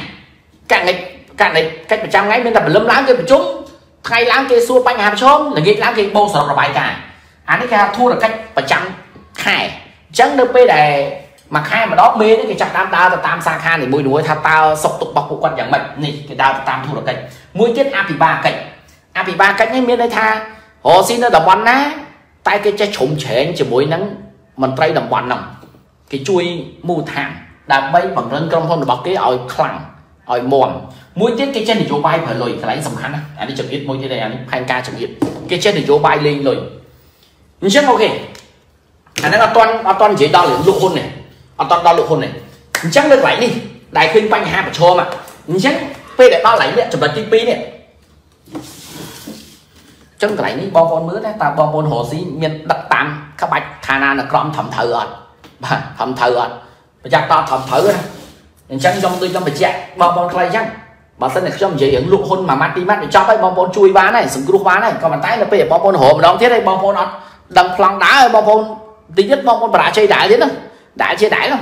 cạn này cạn này cách một trăm ngày bên tập lâm láng cái một chút thay láng cái xua bánh hàm chôm là cái láng cái bông sầu là bài cả anh ấy ra thu được cách một trăm hai trắng được bây đề mà hai mà đó mê đấy cái chặt tam đa là tam sang khan để môi núi thao tao sọc tục bọc của con chẳng mệt này cái đa tam thu được cảnh mũi tiết a thì ba cảnh a thì ba cách miếng đây tha họ xin nó đồng bắn á tay cái trái trộm trẻ anh chỉ mối nắng mình tay đồng bắn nòng គេជួយមូលដ្ឋានដើម្បីបង្រឹងក្រុមហ៊ុនរបស់គេឲ្យខ្លាំងឲ្យមន់មួយទៀតគេចេះនយោបាយប្រើលុយកន្លែងសំខាន់ណាអានេះចង្អៀតមួយទៀតដែរអានេះផែនការចង្អៀតគេចេះនយោបាយលេងលុយអញ្ចឹងអូខេអានេះអត់តន់អត់តន់និយាយដល់លោកហ៊ុននេះអត់តន់ដល់លោកហ៊ុននេះអញ្ចឹងលើកន្លែងនេះដែលឃើញបញ្ហាប្រឈមអញ្ចឹងពេលដែលដល់កន្លែងនេះចំណុចទីពីរនេះចឹងកន្លែងនេះបងប្អូនមើលតែតើបងប្អូនរស់ស៊ីមានដឹកតាមក្បាច់ឋានានុក្រមធំត្រូវអត់បាទធំត្រូវអត់ប្រយ័ត្នតធំត្រូវណាអញ្ចឹងខ្ញុំដូចខ្ញុំបញ្ជាក់បងប្អូនខ្លីចឹងបើមិនតែខ្ញុំនិយាយរឿងលោកហ៊ុនមួយម៉ាត់ពីរម៉ាត់ចប់ហើយបងប្អូនជួយបានហើយសង្គ្រោះបានហើយក៏ប៉ុន្តែនៅពេលបងប្អូនរស់ម្ដងទៀតហើយបងប្អូនអត់ដឹងប្លង់ដែរហើយបងប្អូនទីទៀតបងប្អូនបរាជ័យដែរទៀតណាដែរជាដែរណា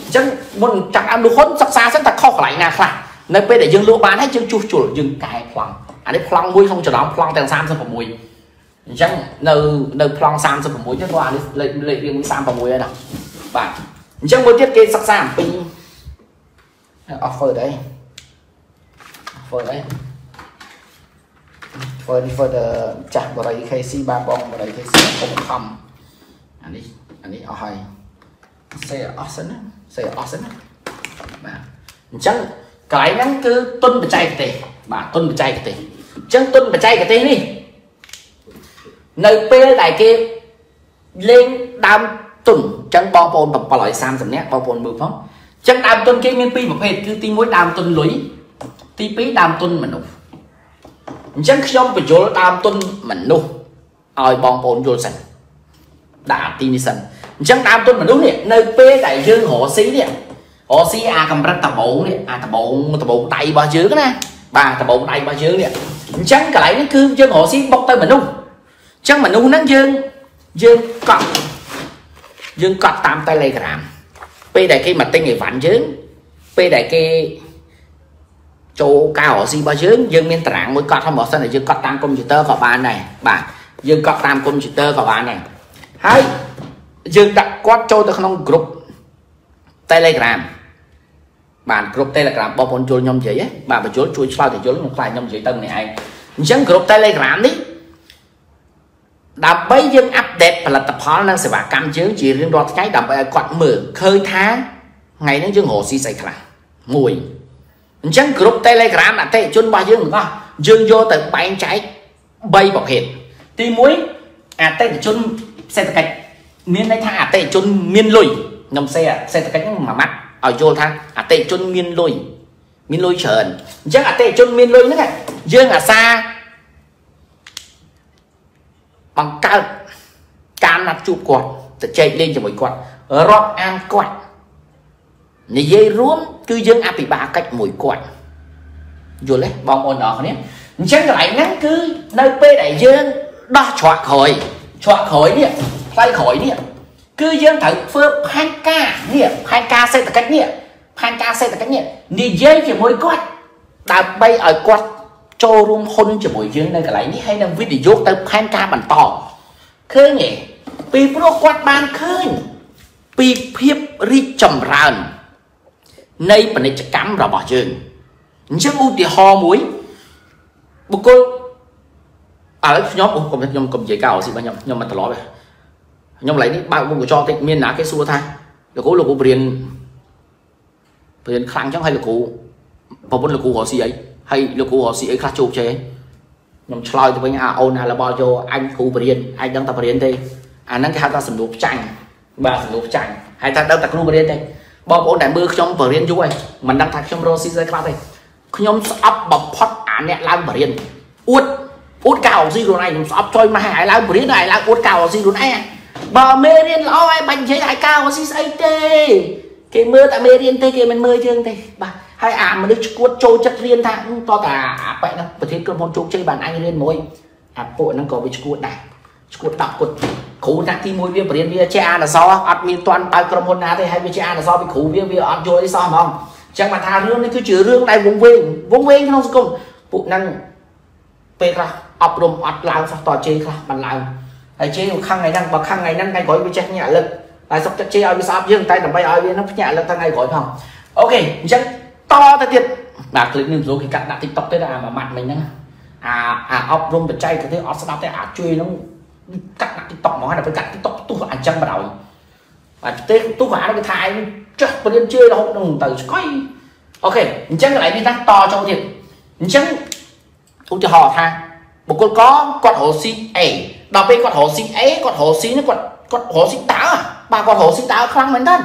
អញ្ចឹងមុនចាក់អមលោកហ៊ុនសិក្សាសិនតែខុសកន្លែងណាខ្លះនៅពេលដែលយើងលក់បានហើយយើងជួសជុលយើងកែប្លង់អានេះប្លង់មួយក្នុងចំណោមប្លង់ទាំងសាមសិបប្រាំមួយអញ្ចឹងនៅនៅប្លង់សាមសិបប្រាំមួយទៀតគាត់អានេះលេខលេខរៀងសាមសិបប្រាំមួយហើយណាបាទអញ្ចឹងមួយទៀតគេសិក្សាអំពី offer ដែរ offer ដែរ for for the ចាស់បរិយ KC បាទបងបរិយ KC កុំខំអានេះអានេះអស់ហើយសេអស់សិនណាសេអស់សិនណាបាទអញ្ចឹងកន្លែងហ្នឹងគឺទុនបច្ចេកទេសបាទទុនបច្ចេកទេសអញ្ចឹងទុនបច្ចេកទេសនេះនៅពេលដែលគេលេងដើមទុនអញ្ចឹងបងប្អូនbảy trăm ba mươiនាក់បងប្អូនមើលផងអញ្ចឹងដើមទុនគេមានពីរប្រភេទគឺទីមួយដើមទុនលុយទីពីរដើមទុនមនុស្សអញ្ចឹងខ្ញុំបញ្យល់ដើមទុនមនុស្សឲ្យបងប្អូនយល់សិនដាក់ទីនេះសិនអញ្ចឹងដើមទុនមនុស្សនេះនៅពេលដែលយើងរកស៊ីនេះរកស៊ីអាកម្រិតដំបូងនេះអាដំបូងដំបូងដៃរបស់យើងណាបាទដំបូងដៃរបស់យើងនេះអញ្ចឹងកន្លែងនេះគឺយើងរកស៊ីបុកទៅមនុស្សអញ្ចឹងមនុស្សហ្នឹងយើងយើងកត់យើងកត់តាម Telegram ពេលដែលគេមកទិញអីវ៉ាន់យើងពេលដែលគេចូលការរកស៊ីរបស់យើងយើងមានតារាងមួយកត់ហើយបើសិនតែយើងកត់តាមកុំព្យូទ័រក៏បានដែរបាទយើងកត់តាមកុំព្យូទ័រក៏បានដែរហើយយើងដាក់គាត់ចូលទៅក្នុងក្រុម Telegram បាទក្រុម Telegram បងប្អូនចូលខ្ញុំនិយាយហ៎បាទបញ្ចូលជួយឆ្លើយទៅយល់ខ្ញុំខ្លាចខ្ញុំនិយាយទៅម្នាក់ឯងអញ្ចឹងក្រុម Telegram នេះដើម្បីយើងអាប់ដេតផលិតផលនិងសេវាកម្មយើងជារៀងរាល់ថ្ងៃដើម្បីឲ្យគាត់មើលឃើញថាថ្ងៃនេះយើងរកស៊ីស្អីខ្លះមួយអញ្ចឹងក្រុម Telegram អតិថិជនរបស់យើងទាំងអស់យើងយកទៅបែងចែកបីប្រភេទទីមួយអតិថិជនសេដ្ឋកិច្ចមានន័យថាអតិថិជនមានលុយខ្ញុំសេសេដ្ឋកិច្ចហ្នឹងមួយម៉ាត់ឲ្យយល់ថាអតិថិជនមានលុយមានលុយច្រើនអញ្ចឹងអតិថិជនមានលុយហ្នឹងយើងអាសាបង្កើតការណាត់ជួបគាត់ទៅចែកលេងជាមួយគាត់រាប់អានគាត់និយាយរួមគឺយើងអភិបាលកិច្ចមួយគាត់យល់ទេបងប្អូនអរគ្នាអញ្ចឹងកន្លែងហ្នឹងគឺនៅពេលដែលយើងដោះច្រកក្រោយច្រកក្រោយនេះផ្លៃក្រោយនេះគឺយើងត្រូវធ្វើផែនការនេះផែនការសេដ្ឋកិច្ចនេះផែនការសេដ្ឋកិច្ចនេះនិយាយជាមួយគាត់ដើម្បីឲ្យគាត់ចូលរួមហ៊ុនជាមួយយើងនៅកន្លែងនេះហើយនឹងវិនិយោគទៅផែនការបន្តឃើញទេពីព្រោះគាត់បានឃើញពីភាពរីកចម្រើននៃពាណិជ្ជកម្មរបស់យើងអញ្ចឹងឧទាហរណ៍មួយបុគ្គលឥឡូវខ្ញុំខ្ញុំកុំនិយាយកៅអស់ស៊ីបងខ្ញុំខ្ញុំមិនត្រឡប់ទេខ្ញុំកន្លែងនេះបើកមុខកញ្ចក់តិចមានណាគេសួរថាលោកគ្រូលោកគ្រូបរៀនបរៀនខ្លាំងចឹងហើយលោកគ្រូប្រពន្ធលោកគ្រូរកស៊ីអីហើយលោកគ្រូរកស៊ីអីខ្លះជោគជ័យខ្ញុំឆ្លើយទៅវិញអាអូនអារបស់យកអញគ្រូបរៀនអញដឹងតែបរៀនទេអាហ្នឹងគេហៅថាសំណួរផ្ចាញ់បាទសំណួរផ្ចាញ់ហើយថាដឹងតែគ្រូបរៀនទេបងប្អូនដែលមើលខ្ញុំបរៀនយូរហើយមិនដឹងថាខ្ញុំរកស៊ីស្អីខ្លះទេខ្ញុំស្អប់បំផុតអាអ្នកឡើងបរៀនអួតអួតកៅអស៊ីខ្លួនឯងខ្ញុំស្អប់ចុយមកឲ្យឡើងបរៀនឲ្យឡើងអួតកៅអស៊ីខ្លួនឯងបើមេរៀនល្អហើយបាញ់និយាយឲ្យកៅអស៊ីស្អីទេគេមើលតែមេរៀនទេគេមិនមើលយើងទេបាទហើយអាមនុស្សឈួតចូលចិត្តរៀនថាតើតាអាប៉ែហ្នឹងប្រធានក្រុមហ៊ុនជោគជ័យបានអញរៀនមួយអាពួកហ្នឹងក៏វាឈួតដែរឈួតដប់គាត់គ្រូតាក់ទីមួយវាបរៀនវាចេះអានអក្សរអត់មានតាន់បើក្រុមហ៊ុនណាទេហើយវាចេះអានអក្សរពីគ្រូវាវាអត់យល់អីសោះហ្មងអញ្ចឹងបានថារឿងនេះគឺជារឿងដែលវងវែងវងវែងក្នុងសង្គមពួកហ្នឹងពេលខ្លះអប់រំអត់ឡើងសោះតើជេរខ្លះបានឡើងហើយជេរក្នុងខាងថ្ងៃហ្នឹងបើខាងថ្ងៃហ្នឹងថ្ងៃក្រោយវាចេះញាក់លឹកហើយសុខចិត្តជេរឲ្យវាស្អប់យើងតែដើម្បីឲ្យវាហ្នឹងភ្ញាក់លឹកថ្ងៃក្រោយផងអូខេអញ្ចឹងតទៅទៀតបាទ clip នេះចូលគេកាត់ដាក់ TikTok ទេអាមួយម៉ាត់មិញហ្នឹងអាអាអប់រំបច្ចេកទេសអត់ស្ដាប់ទេអាចជួយហ្នឹងកាត់ដាក់ TikTok ហ្មងហើយដល់ពេលកាត់ TikTok ផ្ទុះអញ្ចឹងបណ្ដោយ và tên tôi hóa cái thái chắc tôi lên chơi đâu đồng tử coi ok chắc lại đi tác to cho thiệt chắc không cho họ tha một con có con hồ xí ấy đọc bên con hồ xí ấy con hồ xí nó còn con hồ xí táo ba con hồ xí táo khăng mình thân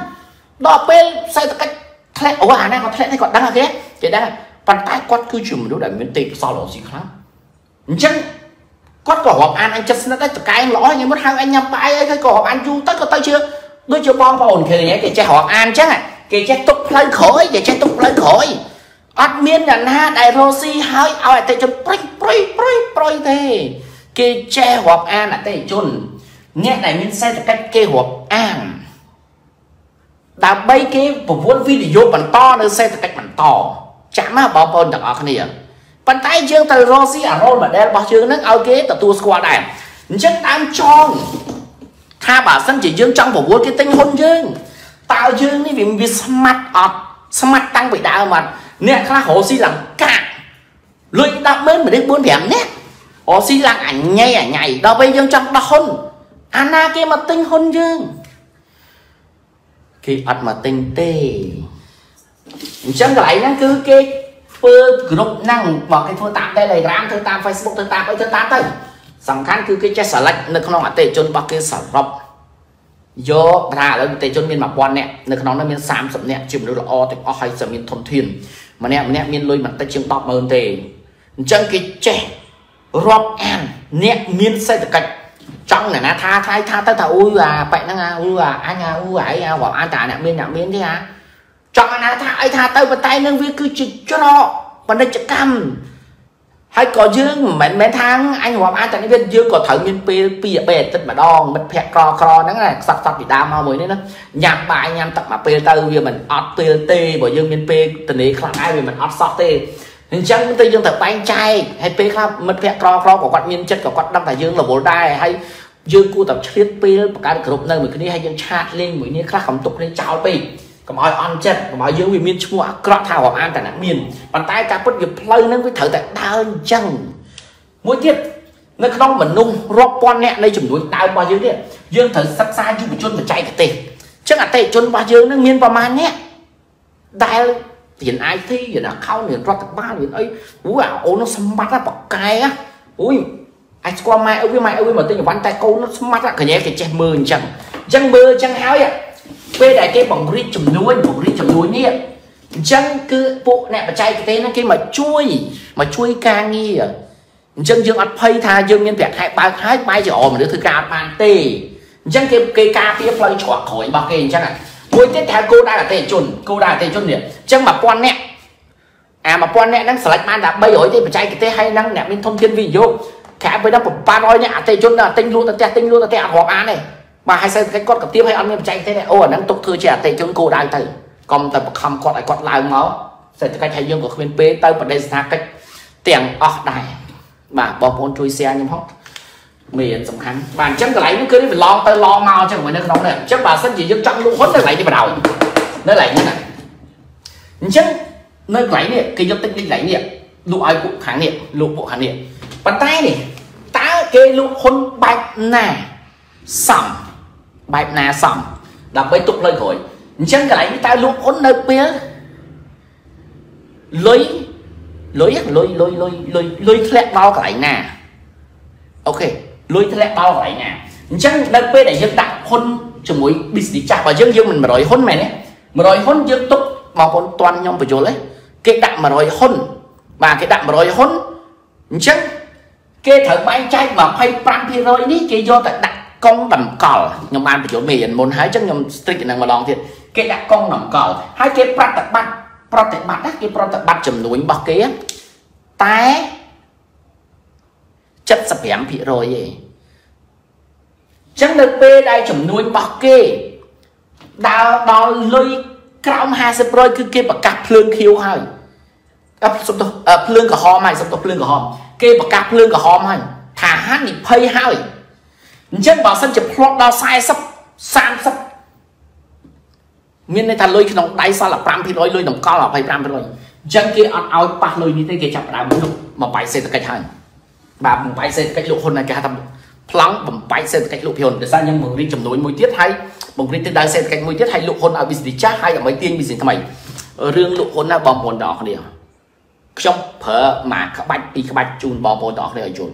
đọc bên sai cách thế ủa à này còn thế này còn đang là ghét chỉ đang bàn tay quát cứ chìm lúc đấy miếng tịt sau hồ xí khác chắc quát của họ ăn anh chất nó đấy cái anh lõi nhưng mất hai anh nhầm bài ấy cái cổ ăn du tất có tay chưa đôi chưa bom vào ổn thì cái trẻ họ ăn chắc à cái trẻ tục lên khỏi để trẻ tục lên khỏi admin là na đại rosi hơi ao tại cho proi proi proi proi thế kê che hộp an là tay chun nhẹ này mình sai cách kê hộp an đã bay cái vốn video bản to nó sai cách bản to chả mà bao con được không nè bàn tay chương từ rosi à roll mà đeo bao chương nước ao kế từ tua squad này chắc tam chong tha bà sân chỉ dương trong của vốn cái tinh hôn dương tạo dương đi vì vì smart ọt smart tăng bị đạo mà nè khá hồ xí làm cả lụy đọc bên mà đến buôn vẹn nhé hồ xí làm ảnh nhây ảnh nhảy đó bây giờ trong đó hôn Anna kia mà tinh hôn dương khi ọt mà tinh tê chẳng lại nó cứ cái phương group năng vào cái phương tạm telegram phương tạm facebook phương tạm phương tạm tây sẵn khán cứ cái chất sở lệch nó không là tệ chôn bọc cái sở rộng vô ra là tệ chôn bên mà quan nè nó không là miền xám sập nè chìm được là o thì o hay sập miền thông thuyền mà nè nè miền lôi mặt tay chân tóc mà hơn tề chân cái trẻ rộng an nè miền xây được cạch trong này là tha thai tha tới thà ui à bệnh năng à ui à anh à ui ấy à bảo an tả nè miền nè miền thế à trong này là tha ai tha tới bàn tay nâng vi cứ chỉ cho nó bàn tay chặt cam hay có dương mấy mấy tháng anh hoặc ai chẳng biết dương có thử nhân p p bề mà đo mất phẹt cò cò nó là sập sập bị đau mau mới đấy nó nhạc bài nhạc tập mà p tao vì mình ót p t bởi dương nhân p tình ấy khác ai vì mình ót sọt t nên chẳng tôi dương thật anh trai hay p khác mất phẹt cò cò của quạt miên chất của quạt đâm tại dương là bố đai hay dương cu tập thiết p một cái group nơi mình cứ đi hay dương chat lên mỗi những khác không tục lên chào p còn mọi on chân còn mọi dương vì miên chua cọt thảo hoặc an tại nặng miên bàn tay ta bất nghiệp lâu nên với thở tại đau chân mỗi tiết nó không mình nung róc con nẹn đây chủng núi đau bao nhiêu tiết dương thở sắp sai chứ bị chôn mà chạy cái tê chắc là tê chôn bao nhiêu nó miên vào màn nhé đau tiền ai thi vậy là khâu liền róc ba liền ấy ú ảo ố nó sầm mắt ra bọc cái á ui ai qua mai ơi với mai ơi mà tên bàn tay câu nó sầm mắt ra cái nhé cái che mờ chẳng chẳng mơ chẳng háo vậy về đại cái bóng ri chùm núi bóng ri chùm núi nè chân cứ bộ nè mà chạy cái tên nó cái mà chui mà chui ca nghi à chân dương ăn phây tha dương nhân đẹp hai ba hai ba chỗ mà đứa thứ ca bàn tê chân cái cái ca tiếp lấy chọt khỏi bao kề chắc à cuối tiếp theo cô đã là tê chồn cô đã là tê chồn nè chân mà con nè à mà con nè đang sờ man đã bây rồi thì mà chạy cái tê hay năng nè bên thông thiên vị vô khá với nó một ba đôi nhá tê chồn là tinh luôn ta tinh luôn ta tê họp án này mà hai xe cái con cặp tiếp hay ăn em chạy thế này ô đang tục thư trẻ tệ chúng cô đang thử còn tập không còn lại còn lại máu sẽ cái thầy dương của bên p tao bật đây là cách tiền ở đài mà bỏ bốn chui xe nhưng hot miền sông khánh bàn chân cái lấy nó cứ phải lo tới lo mau chứ mà nó nóng này chắc bà sân chỉ dương trong luôn hết nó lại đi vào đầu nó lại như này chứ nó lấy nè cái dương tinh đi lấy nè lũ ai cũng kháng niệm lũ bộ kháng niệm bàn tay này tá kê lũ hôn bạch nè sầm bài nà sầm đọc với tục lời khỏi chân cái này ta luôn ổn nơi phía lối lối lối lối lối lối lối thẹt bao cái nè ok lối thẹt bao cái nè chân nơi phía để dân đặt hôn cho mũi bị đi chặt và dân dương mình mà rồi hôn mày đấy mà rồi hôn dương tục mà con toàn nhau phải chỗ đấy cái đạm mà rồi hôn và cái đạm mà rồi hôn chân kê thở bay trai mà quay pram thì rồi đi chỉ do đặt con nằm cỏ nhóm ăn phải chỗ miền môn hái chắc nhóm strict năng mà lòng thiệt cái đặt con nằm cỏ hai cái protect bắt protect bắt cái protect bắt chùm núi bọc kia tái chất sập hẻm bị rồi vậy chắc được p đây chùm núi bọc kia đào đào lôi cào hai sập rồi cứ kia bọc cặp lương khiêu hay ấp sụp tôi ấp lương cả hòm hay sụp tôi lương cả hòm kia bọc cặp lương cả hòm hay thả hát thì phê hay chân bảo sân chụp lót đo sai sắp san sắp miền này ta lôi cái nòng đáy sao là pram thì lôi lôi nòng co là phải pram rồi chân kia ăn ao ba lôi như thế kia chặt đá một mà bảy cm cách hai và một bảy cm cách lục hồn này kia thầm lắng một bảy cm cách lục hồn để sang nhân mừng đi chầm nối mùi tiết hay bông rin từ đang xem cạnh mũi chết hay lụ hôn à bị gì chắc hay ở máy tiên bị gì thằng mày riêng lụ hôn là bom bồn đỏ điều trong phở mà các bạn đi các bạn chun bom bồn đỏ để chun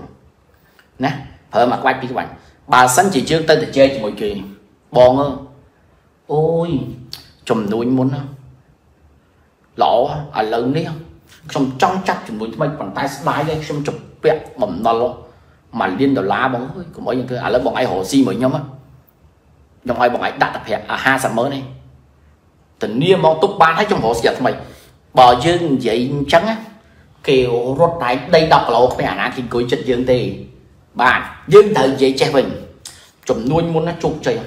nè phở mà các bạn đi các bạn bà sẵn chỉ trước tên để chơi mọi chuyện bong ơ ôi chùm đuôi muốn lỗ à lớn đi trong trong chắc chùm đuôi mình bằng tay máy đây trong chụp vẹn bẩm nó luôn mà liên đầu lá bóng thôi cũng mấy những cái à lớp bọn ai hồ si mới nhóm á trong hai bọn ấy đặt tập hẹp à ha sẵn mới này tình yêu mong túc ba thấy trong hồ sẹt mày bò dương vậy trắng á kiểu rốt tay đây đọc lộ cái ảnh á thì cuối chất dương thì bạn dương thời dễ che mình chùm đuôi muốn nó chụp trời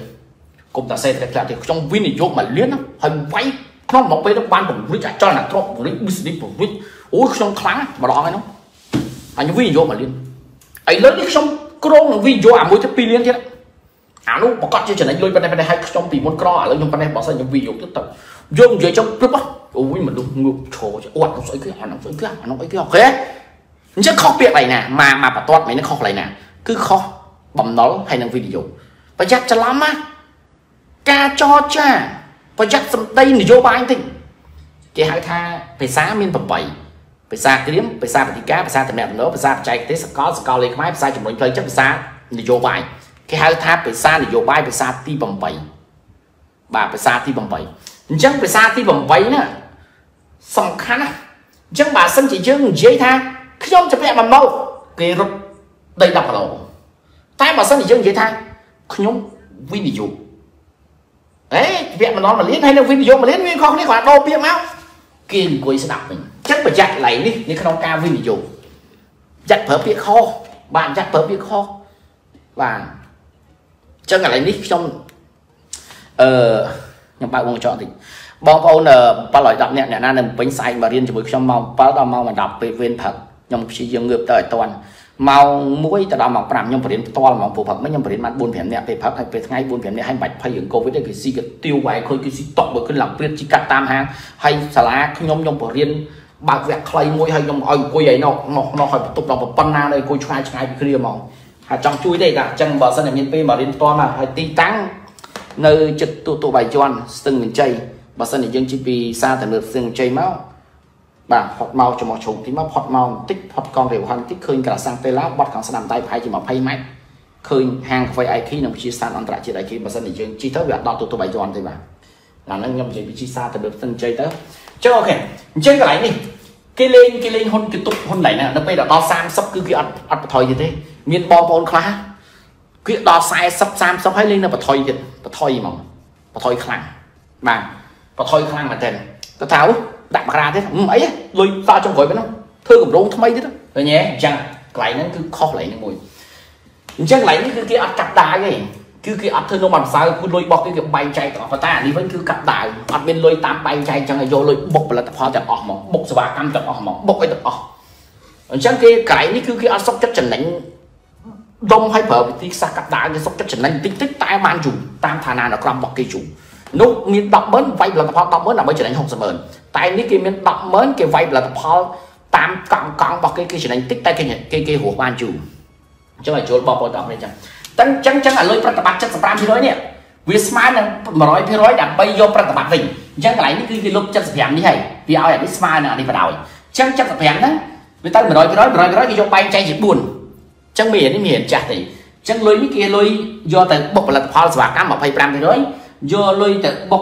cũng ta xem là thì trong video này vô mà liên á hình váy nó một bên nó ban bụng rít cho là nó bụng rít business bụng rít ôi trong kháng mà đó cái nó anh ví dụ mà liên ấy lớn nhất trong chrome là video à mỗi thứ pi liên thế đấy à lúc mà con chơi trở lại lôi bên này bên này hay trong pi một cro ở lên trong bên này bỏ sang những video tiếp tục dùng dưới trong clip á ui mà đúng ngược trồ chứ ủa nó sấy cái nó sấy cái nó sấy cái học thế chứ khó việc này nè mà mà bà toát mấy nó khó này nè cứ khó bấm nó hay là video và chắc chắn lắm á ca cho cha và chắc sầm tay để vô ba anh thịnh cái hai tha phải xá miên tập bảy phải xa cái điểm phải xa phải đi cá phải xa thì mẹ nữa phải xa chạy tới sắp có sắp lên máy phải xa chúng mình chơi chắc phải xa để vô bài cái hai tháp phải xa để vô bài phải xa ti bằng bảy bà phải xa ti bằng bảy chắc phải xa ti bằng bảy nữa xong khá này chắc bà sân chỉ chứ dễ tha khi ông chụp mẹ bằng màu cái rút đây đọc là tay bà sân chỉ chứ dễ tha khi nhóm video đấy việc mà nó mà liên hay là video mà liên nguyên không liên quả đô bia máu kiên cuối sẽ đọc mình chắc phải chặt lấy đi nhưng không cao video chặt phở bia kho bạn chặt phở bia kho và chắc là lấy đi trong ờ nhà bạn muốn chọn thì bao bao là ba loại đọc nhẹ nhàng làm bánh xanh và riêng cho buổi trong mong bao đau mau mà đọc về viên thật nhầm chỉ riêng ngược đời toàn màu mũi ta đào màu làm nhom phải đến to màu phù hợp mấy nhom phải đến mặt buồn phèn nè về pháp hay về ngay buồn phèn nè hay bạch phải hưởng cô với đây cái gì cái tiêu hoài khơi cái gì tọt bởi cái lòng biết chỉ cắt tam hàng hay xả lá nhom nhom bỏ riêng bạc vẹt khay môi hay nhom ơi cô ấy nó nó nó phải tục lòng một pan na đây cô trai trai cái điều màu à trong chuối đây cả chân bờ sân này miền tây mà đến to mà hay tinh táng nơi trực tụ tụ bài tròn sừng miền tây bờ sân này dân chỉ vì xa thành được sừng tây máu bà hot mau cho một chủng thì mà hot mau tích hot con đều hoàn tích khơi cả sang tây lá bắt cả sang tay phải chỉ mà pay máy khơi hàng vay ai khi nằm chia san ăn tại chia đại khi mà dân thì chi tới việc đo tụ tụ bài tròn thì bà là nó nhom gì bị chia xa từ được sân chơi tới chứ ok chơi cái này đi cái lên cái lên hôn cái tục hôn này nè nó bây giờ đo sam sắp cứ kia ăn ăn thòi như thế miền bom bom khóa kia đo sai sắp sam sắp hay lên là bật thòi gì bật thòi gì mà bật thòi khang bà bật thòi khang là tên có tháo đặt ra thế ấy lôi ta trong gói bên nó thưa cũng đúng thấm ấy thế đó rồi nhé chẳng lại nó cứ khó lại nó mùi chắc lại nó cứ kia ăn cặp đá cái cứ kia ăn thưa nó bằng sao cứ lôi bọc cái kiểu bay chạy tỏ vào ta đi vẫn cứ cặp đá ăn bên lôi tám bay chạy chẳng là vô lôi bọc là tập hoa tập ỏ mỏng bọc sờ cam tập ỏ mỏng bọc ấy tập ỏ chắc cái cái nó cứ kia ăn sóc chất trần đánh đông hay phở thì xa cặp đá cái sóc chất trần đánh tích tích tai man chủ tam thà nào nó còn bọc cây chủ lúc miền đọc mến vay là tập đọc mến là mới trở thành không sợ mờn tại nếu cái miền đọc mến cái vay là tập tám cọng cọng vào cái cái trở thành tích tay cái cái cái hồ ban chủ chứ là chỗ bao bao đọc này chẳng tăng chắn chắn là lôi bắt tập chất spam thế nói nè vì smart này mà nói thế nói đặt bay vô bắt tập mình chắc lại những cái lúc chất giảm như này vì ao này smart này đi vào đầu chắc chắc tập hẹn đó người ta mà nói thế nói nói nói cái vô bay chay dịp buồn chẳng miền miền chặt thì chẳng lôi những kia lôi do từ bọc là hoa và cá mà phải làm thế nói do lôi từ bọc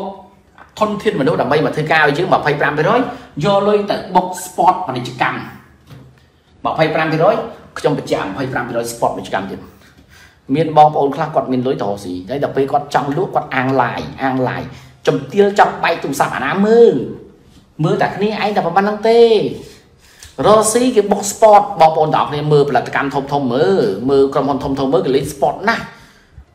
thôn thiên mà đâu đầm bay mà thơi cao chứ mà phải làm thế nói do lôi từ bọc sport mà để chỉ cầm mà phải làm thế nói trong bịch chạm phải làm thế nói sport mà chỉ cầm chứ miền bom ôn khắc quạt miền lối thổ gì đây đập với quạt trong lúa quạt an lại an lại chấm tiêu chọc bay tùng sạp ná mưa mưa tại cái này anh đập vào ban năng tê rồi xí cái box sport bom ôn đỏ này mưa là cam thông thông mưa mưa cầm hòn thông thông mưa cái lấy sport nè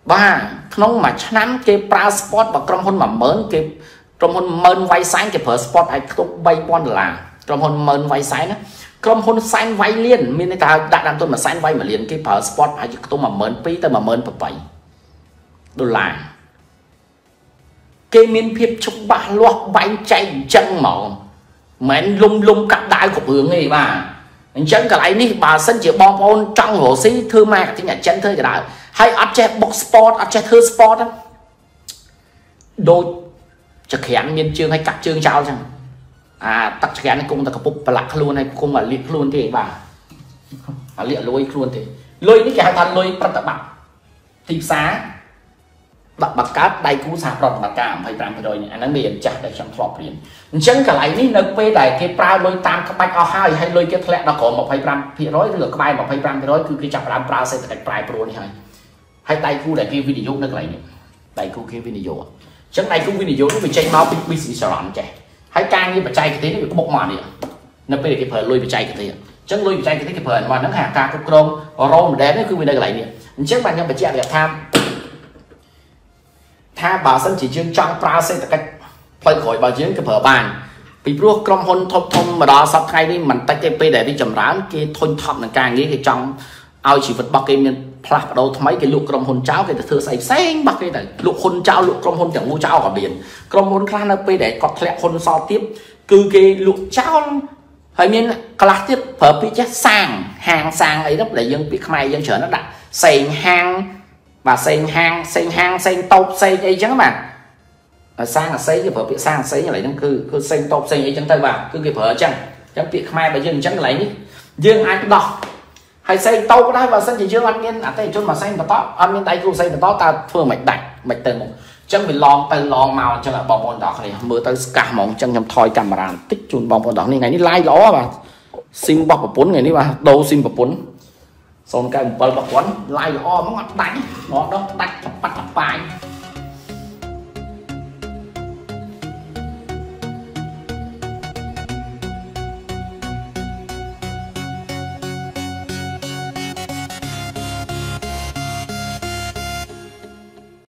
ba không mà chán cái pra sport và cầm hòn mà mớn cái cầm hòn mơn vay sáng cái phở sport hay không bay bon là cầm hòn mơn vay sáng đó cầm hôn xanh vay liền mình ta đã làm tôi mà xanh vay mà liền cái phở sport hay tôi mà mến phí tôi mà mến bảy đô la cái miền phiếp trong ba loạt bánh chạy chân mỏng mến lung lung cặp đai của hướng này bà chân cả lại đi bà sân chỉ bom ôn trong hồ sĩ thư mạc thì nhà chân thơ cả đã hay áp chép box sport áp chép thơ sport đó ដូច Chắc chắn miên chương hay cắt chương trao chẳng à tắt chắc chắn cũng là cặp búp và lạc luôn hay không mà liệt luôn thì bà à liệt lôi luôn thì lôi những cái thằng lôi bắt bạc thịt xá bạc bạc cát đầy cú sạp rọt bạc cảm hay làm rồi anh đang miền chặt để trong thọp liền chẳng cả lại ní nó về đại cái pra lôi tam các bạch ao hai hay lôi cái thẹn nó có một hai trăm thì nói được bài một hai trăm thì nói cứ cái chặt làm pra sẽ phải đại pro này hay hay tay cú để kia video nó lại tay cú kia video chẳng này cũng video nó bị chạy máu bị bị xì xào lắm chạy hãy càng như mà chạy cái thế nó bị có bộc mòn đi nó bây cái phần lôi bị chạy cái thế chẳng lôi bị chạy cái thế cái phần mà nó hạ ca cục rôm rôm đen nó cứ bên đây lại nè chắc bạn nhau phải chạy để tham tham bảo sân chỉ riêng trong pra sẽ là cách phải khỏi bảo riêng cái phần bàn bị buộc crom hôn thôn thôn mà đó sắp hay đi mình tách cái p để đi chậm rãi cái thôn thọp là càng nghĩ cái trong ao chỉ vật bọc cái miền plak đâu mấy cái lục crom hôn cháo cái thưa say xanh bọc cái này lục hôn cháo lục crom hôn chẳng mua cháo ở biển crom hôn khan nó bây để cọt lẹ hôn so tiếp cứ cái lục cháo hay miền class tiếp phở bị chết sang hàng sang ấy lúc để dân bị khai dân chở nó đặt xây hàng và xây hàng xây hàng xây tàu xây ấy chẳng mà sang là xây cái phở bị sang xây như lại nó cứ cứ xây tàu xây ấy chẳng tay vào cứ cái phở chẳng chẳng bị khai và dân chẳng lấy dân ai cũng đọc hay xây tàu có đấy và sân chỉ chưa ăn miên à tay chôn mà xây mà to ăn miên tay cô xây mà to ta thưa mạch đạch mạch từ một chân mình lon tay lon màu cho là bong bóng đỏ này mưa tới cả mỏng chân nhầm thoi camera tích chun bong bóng đỏ này ngày đi lai ló mà xin bọc vào bốn ngày đi mà đâu xin vào bốn xong cái bọc vào bốn lai ló nó đánh nó đó đánh bắt bài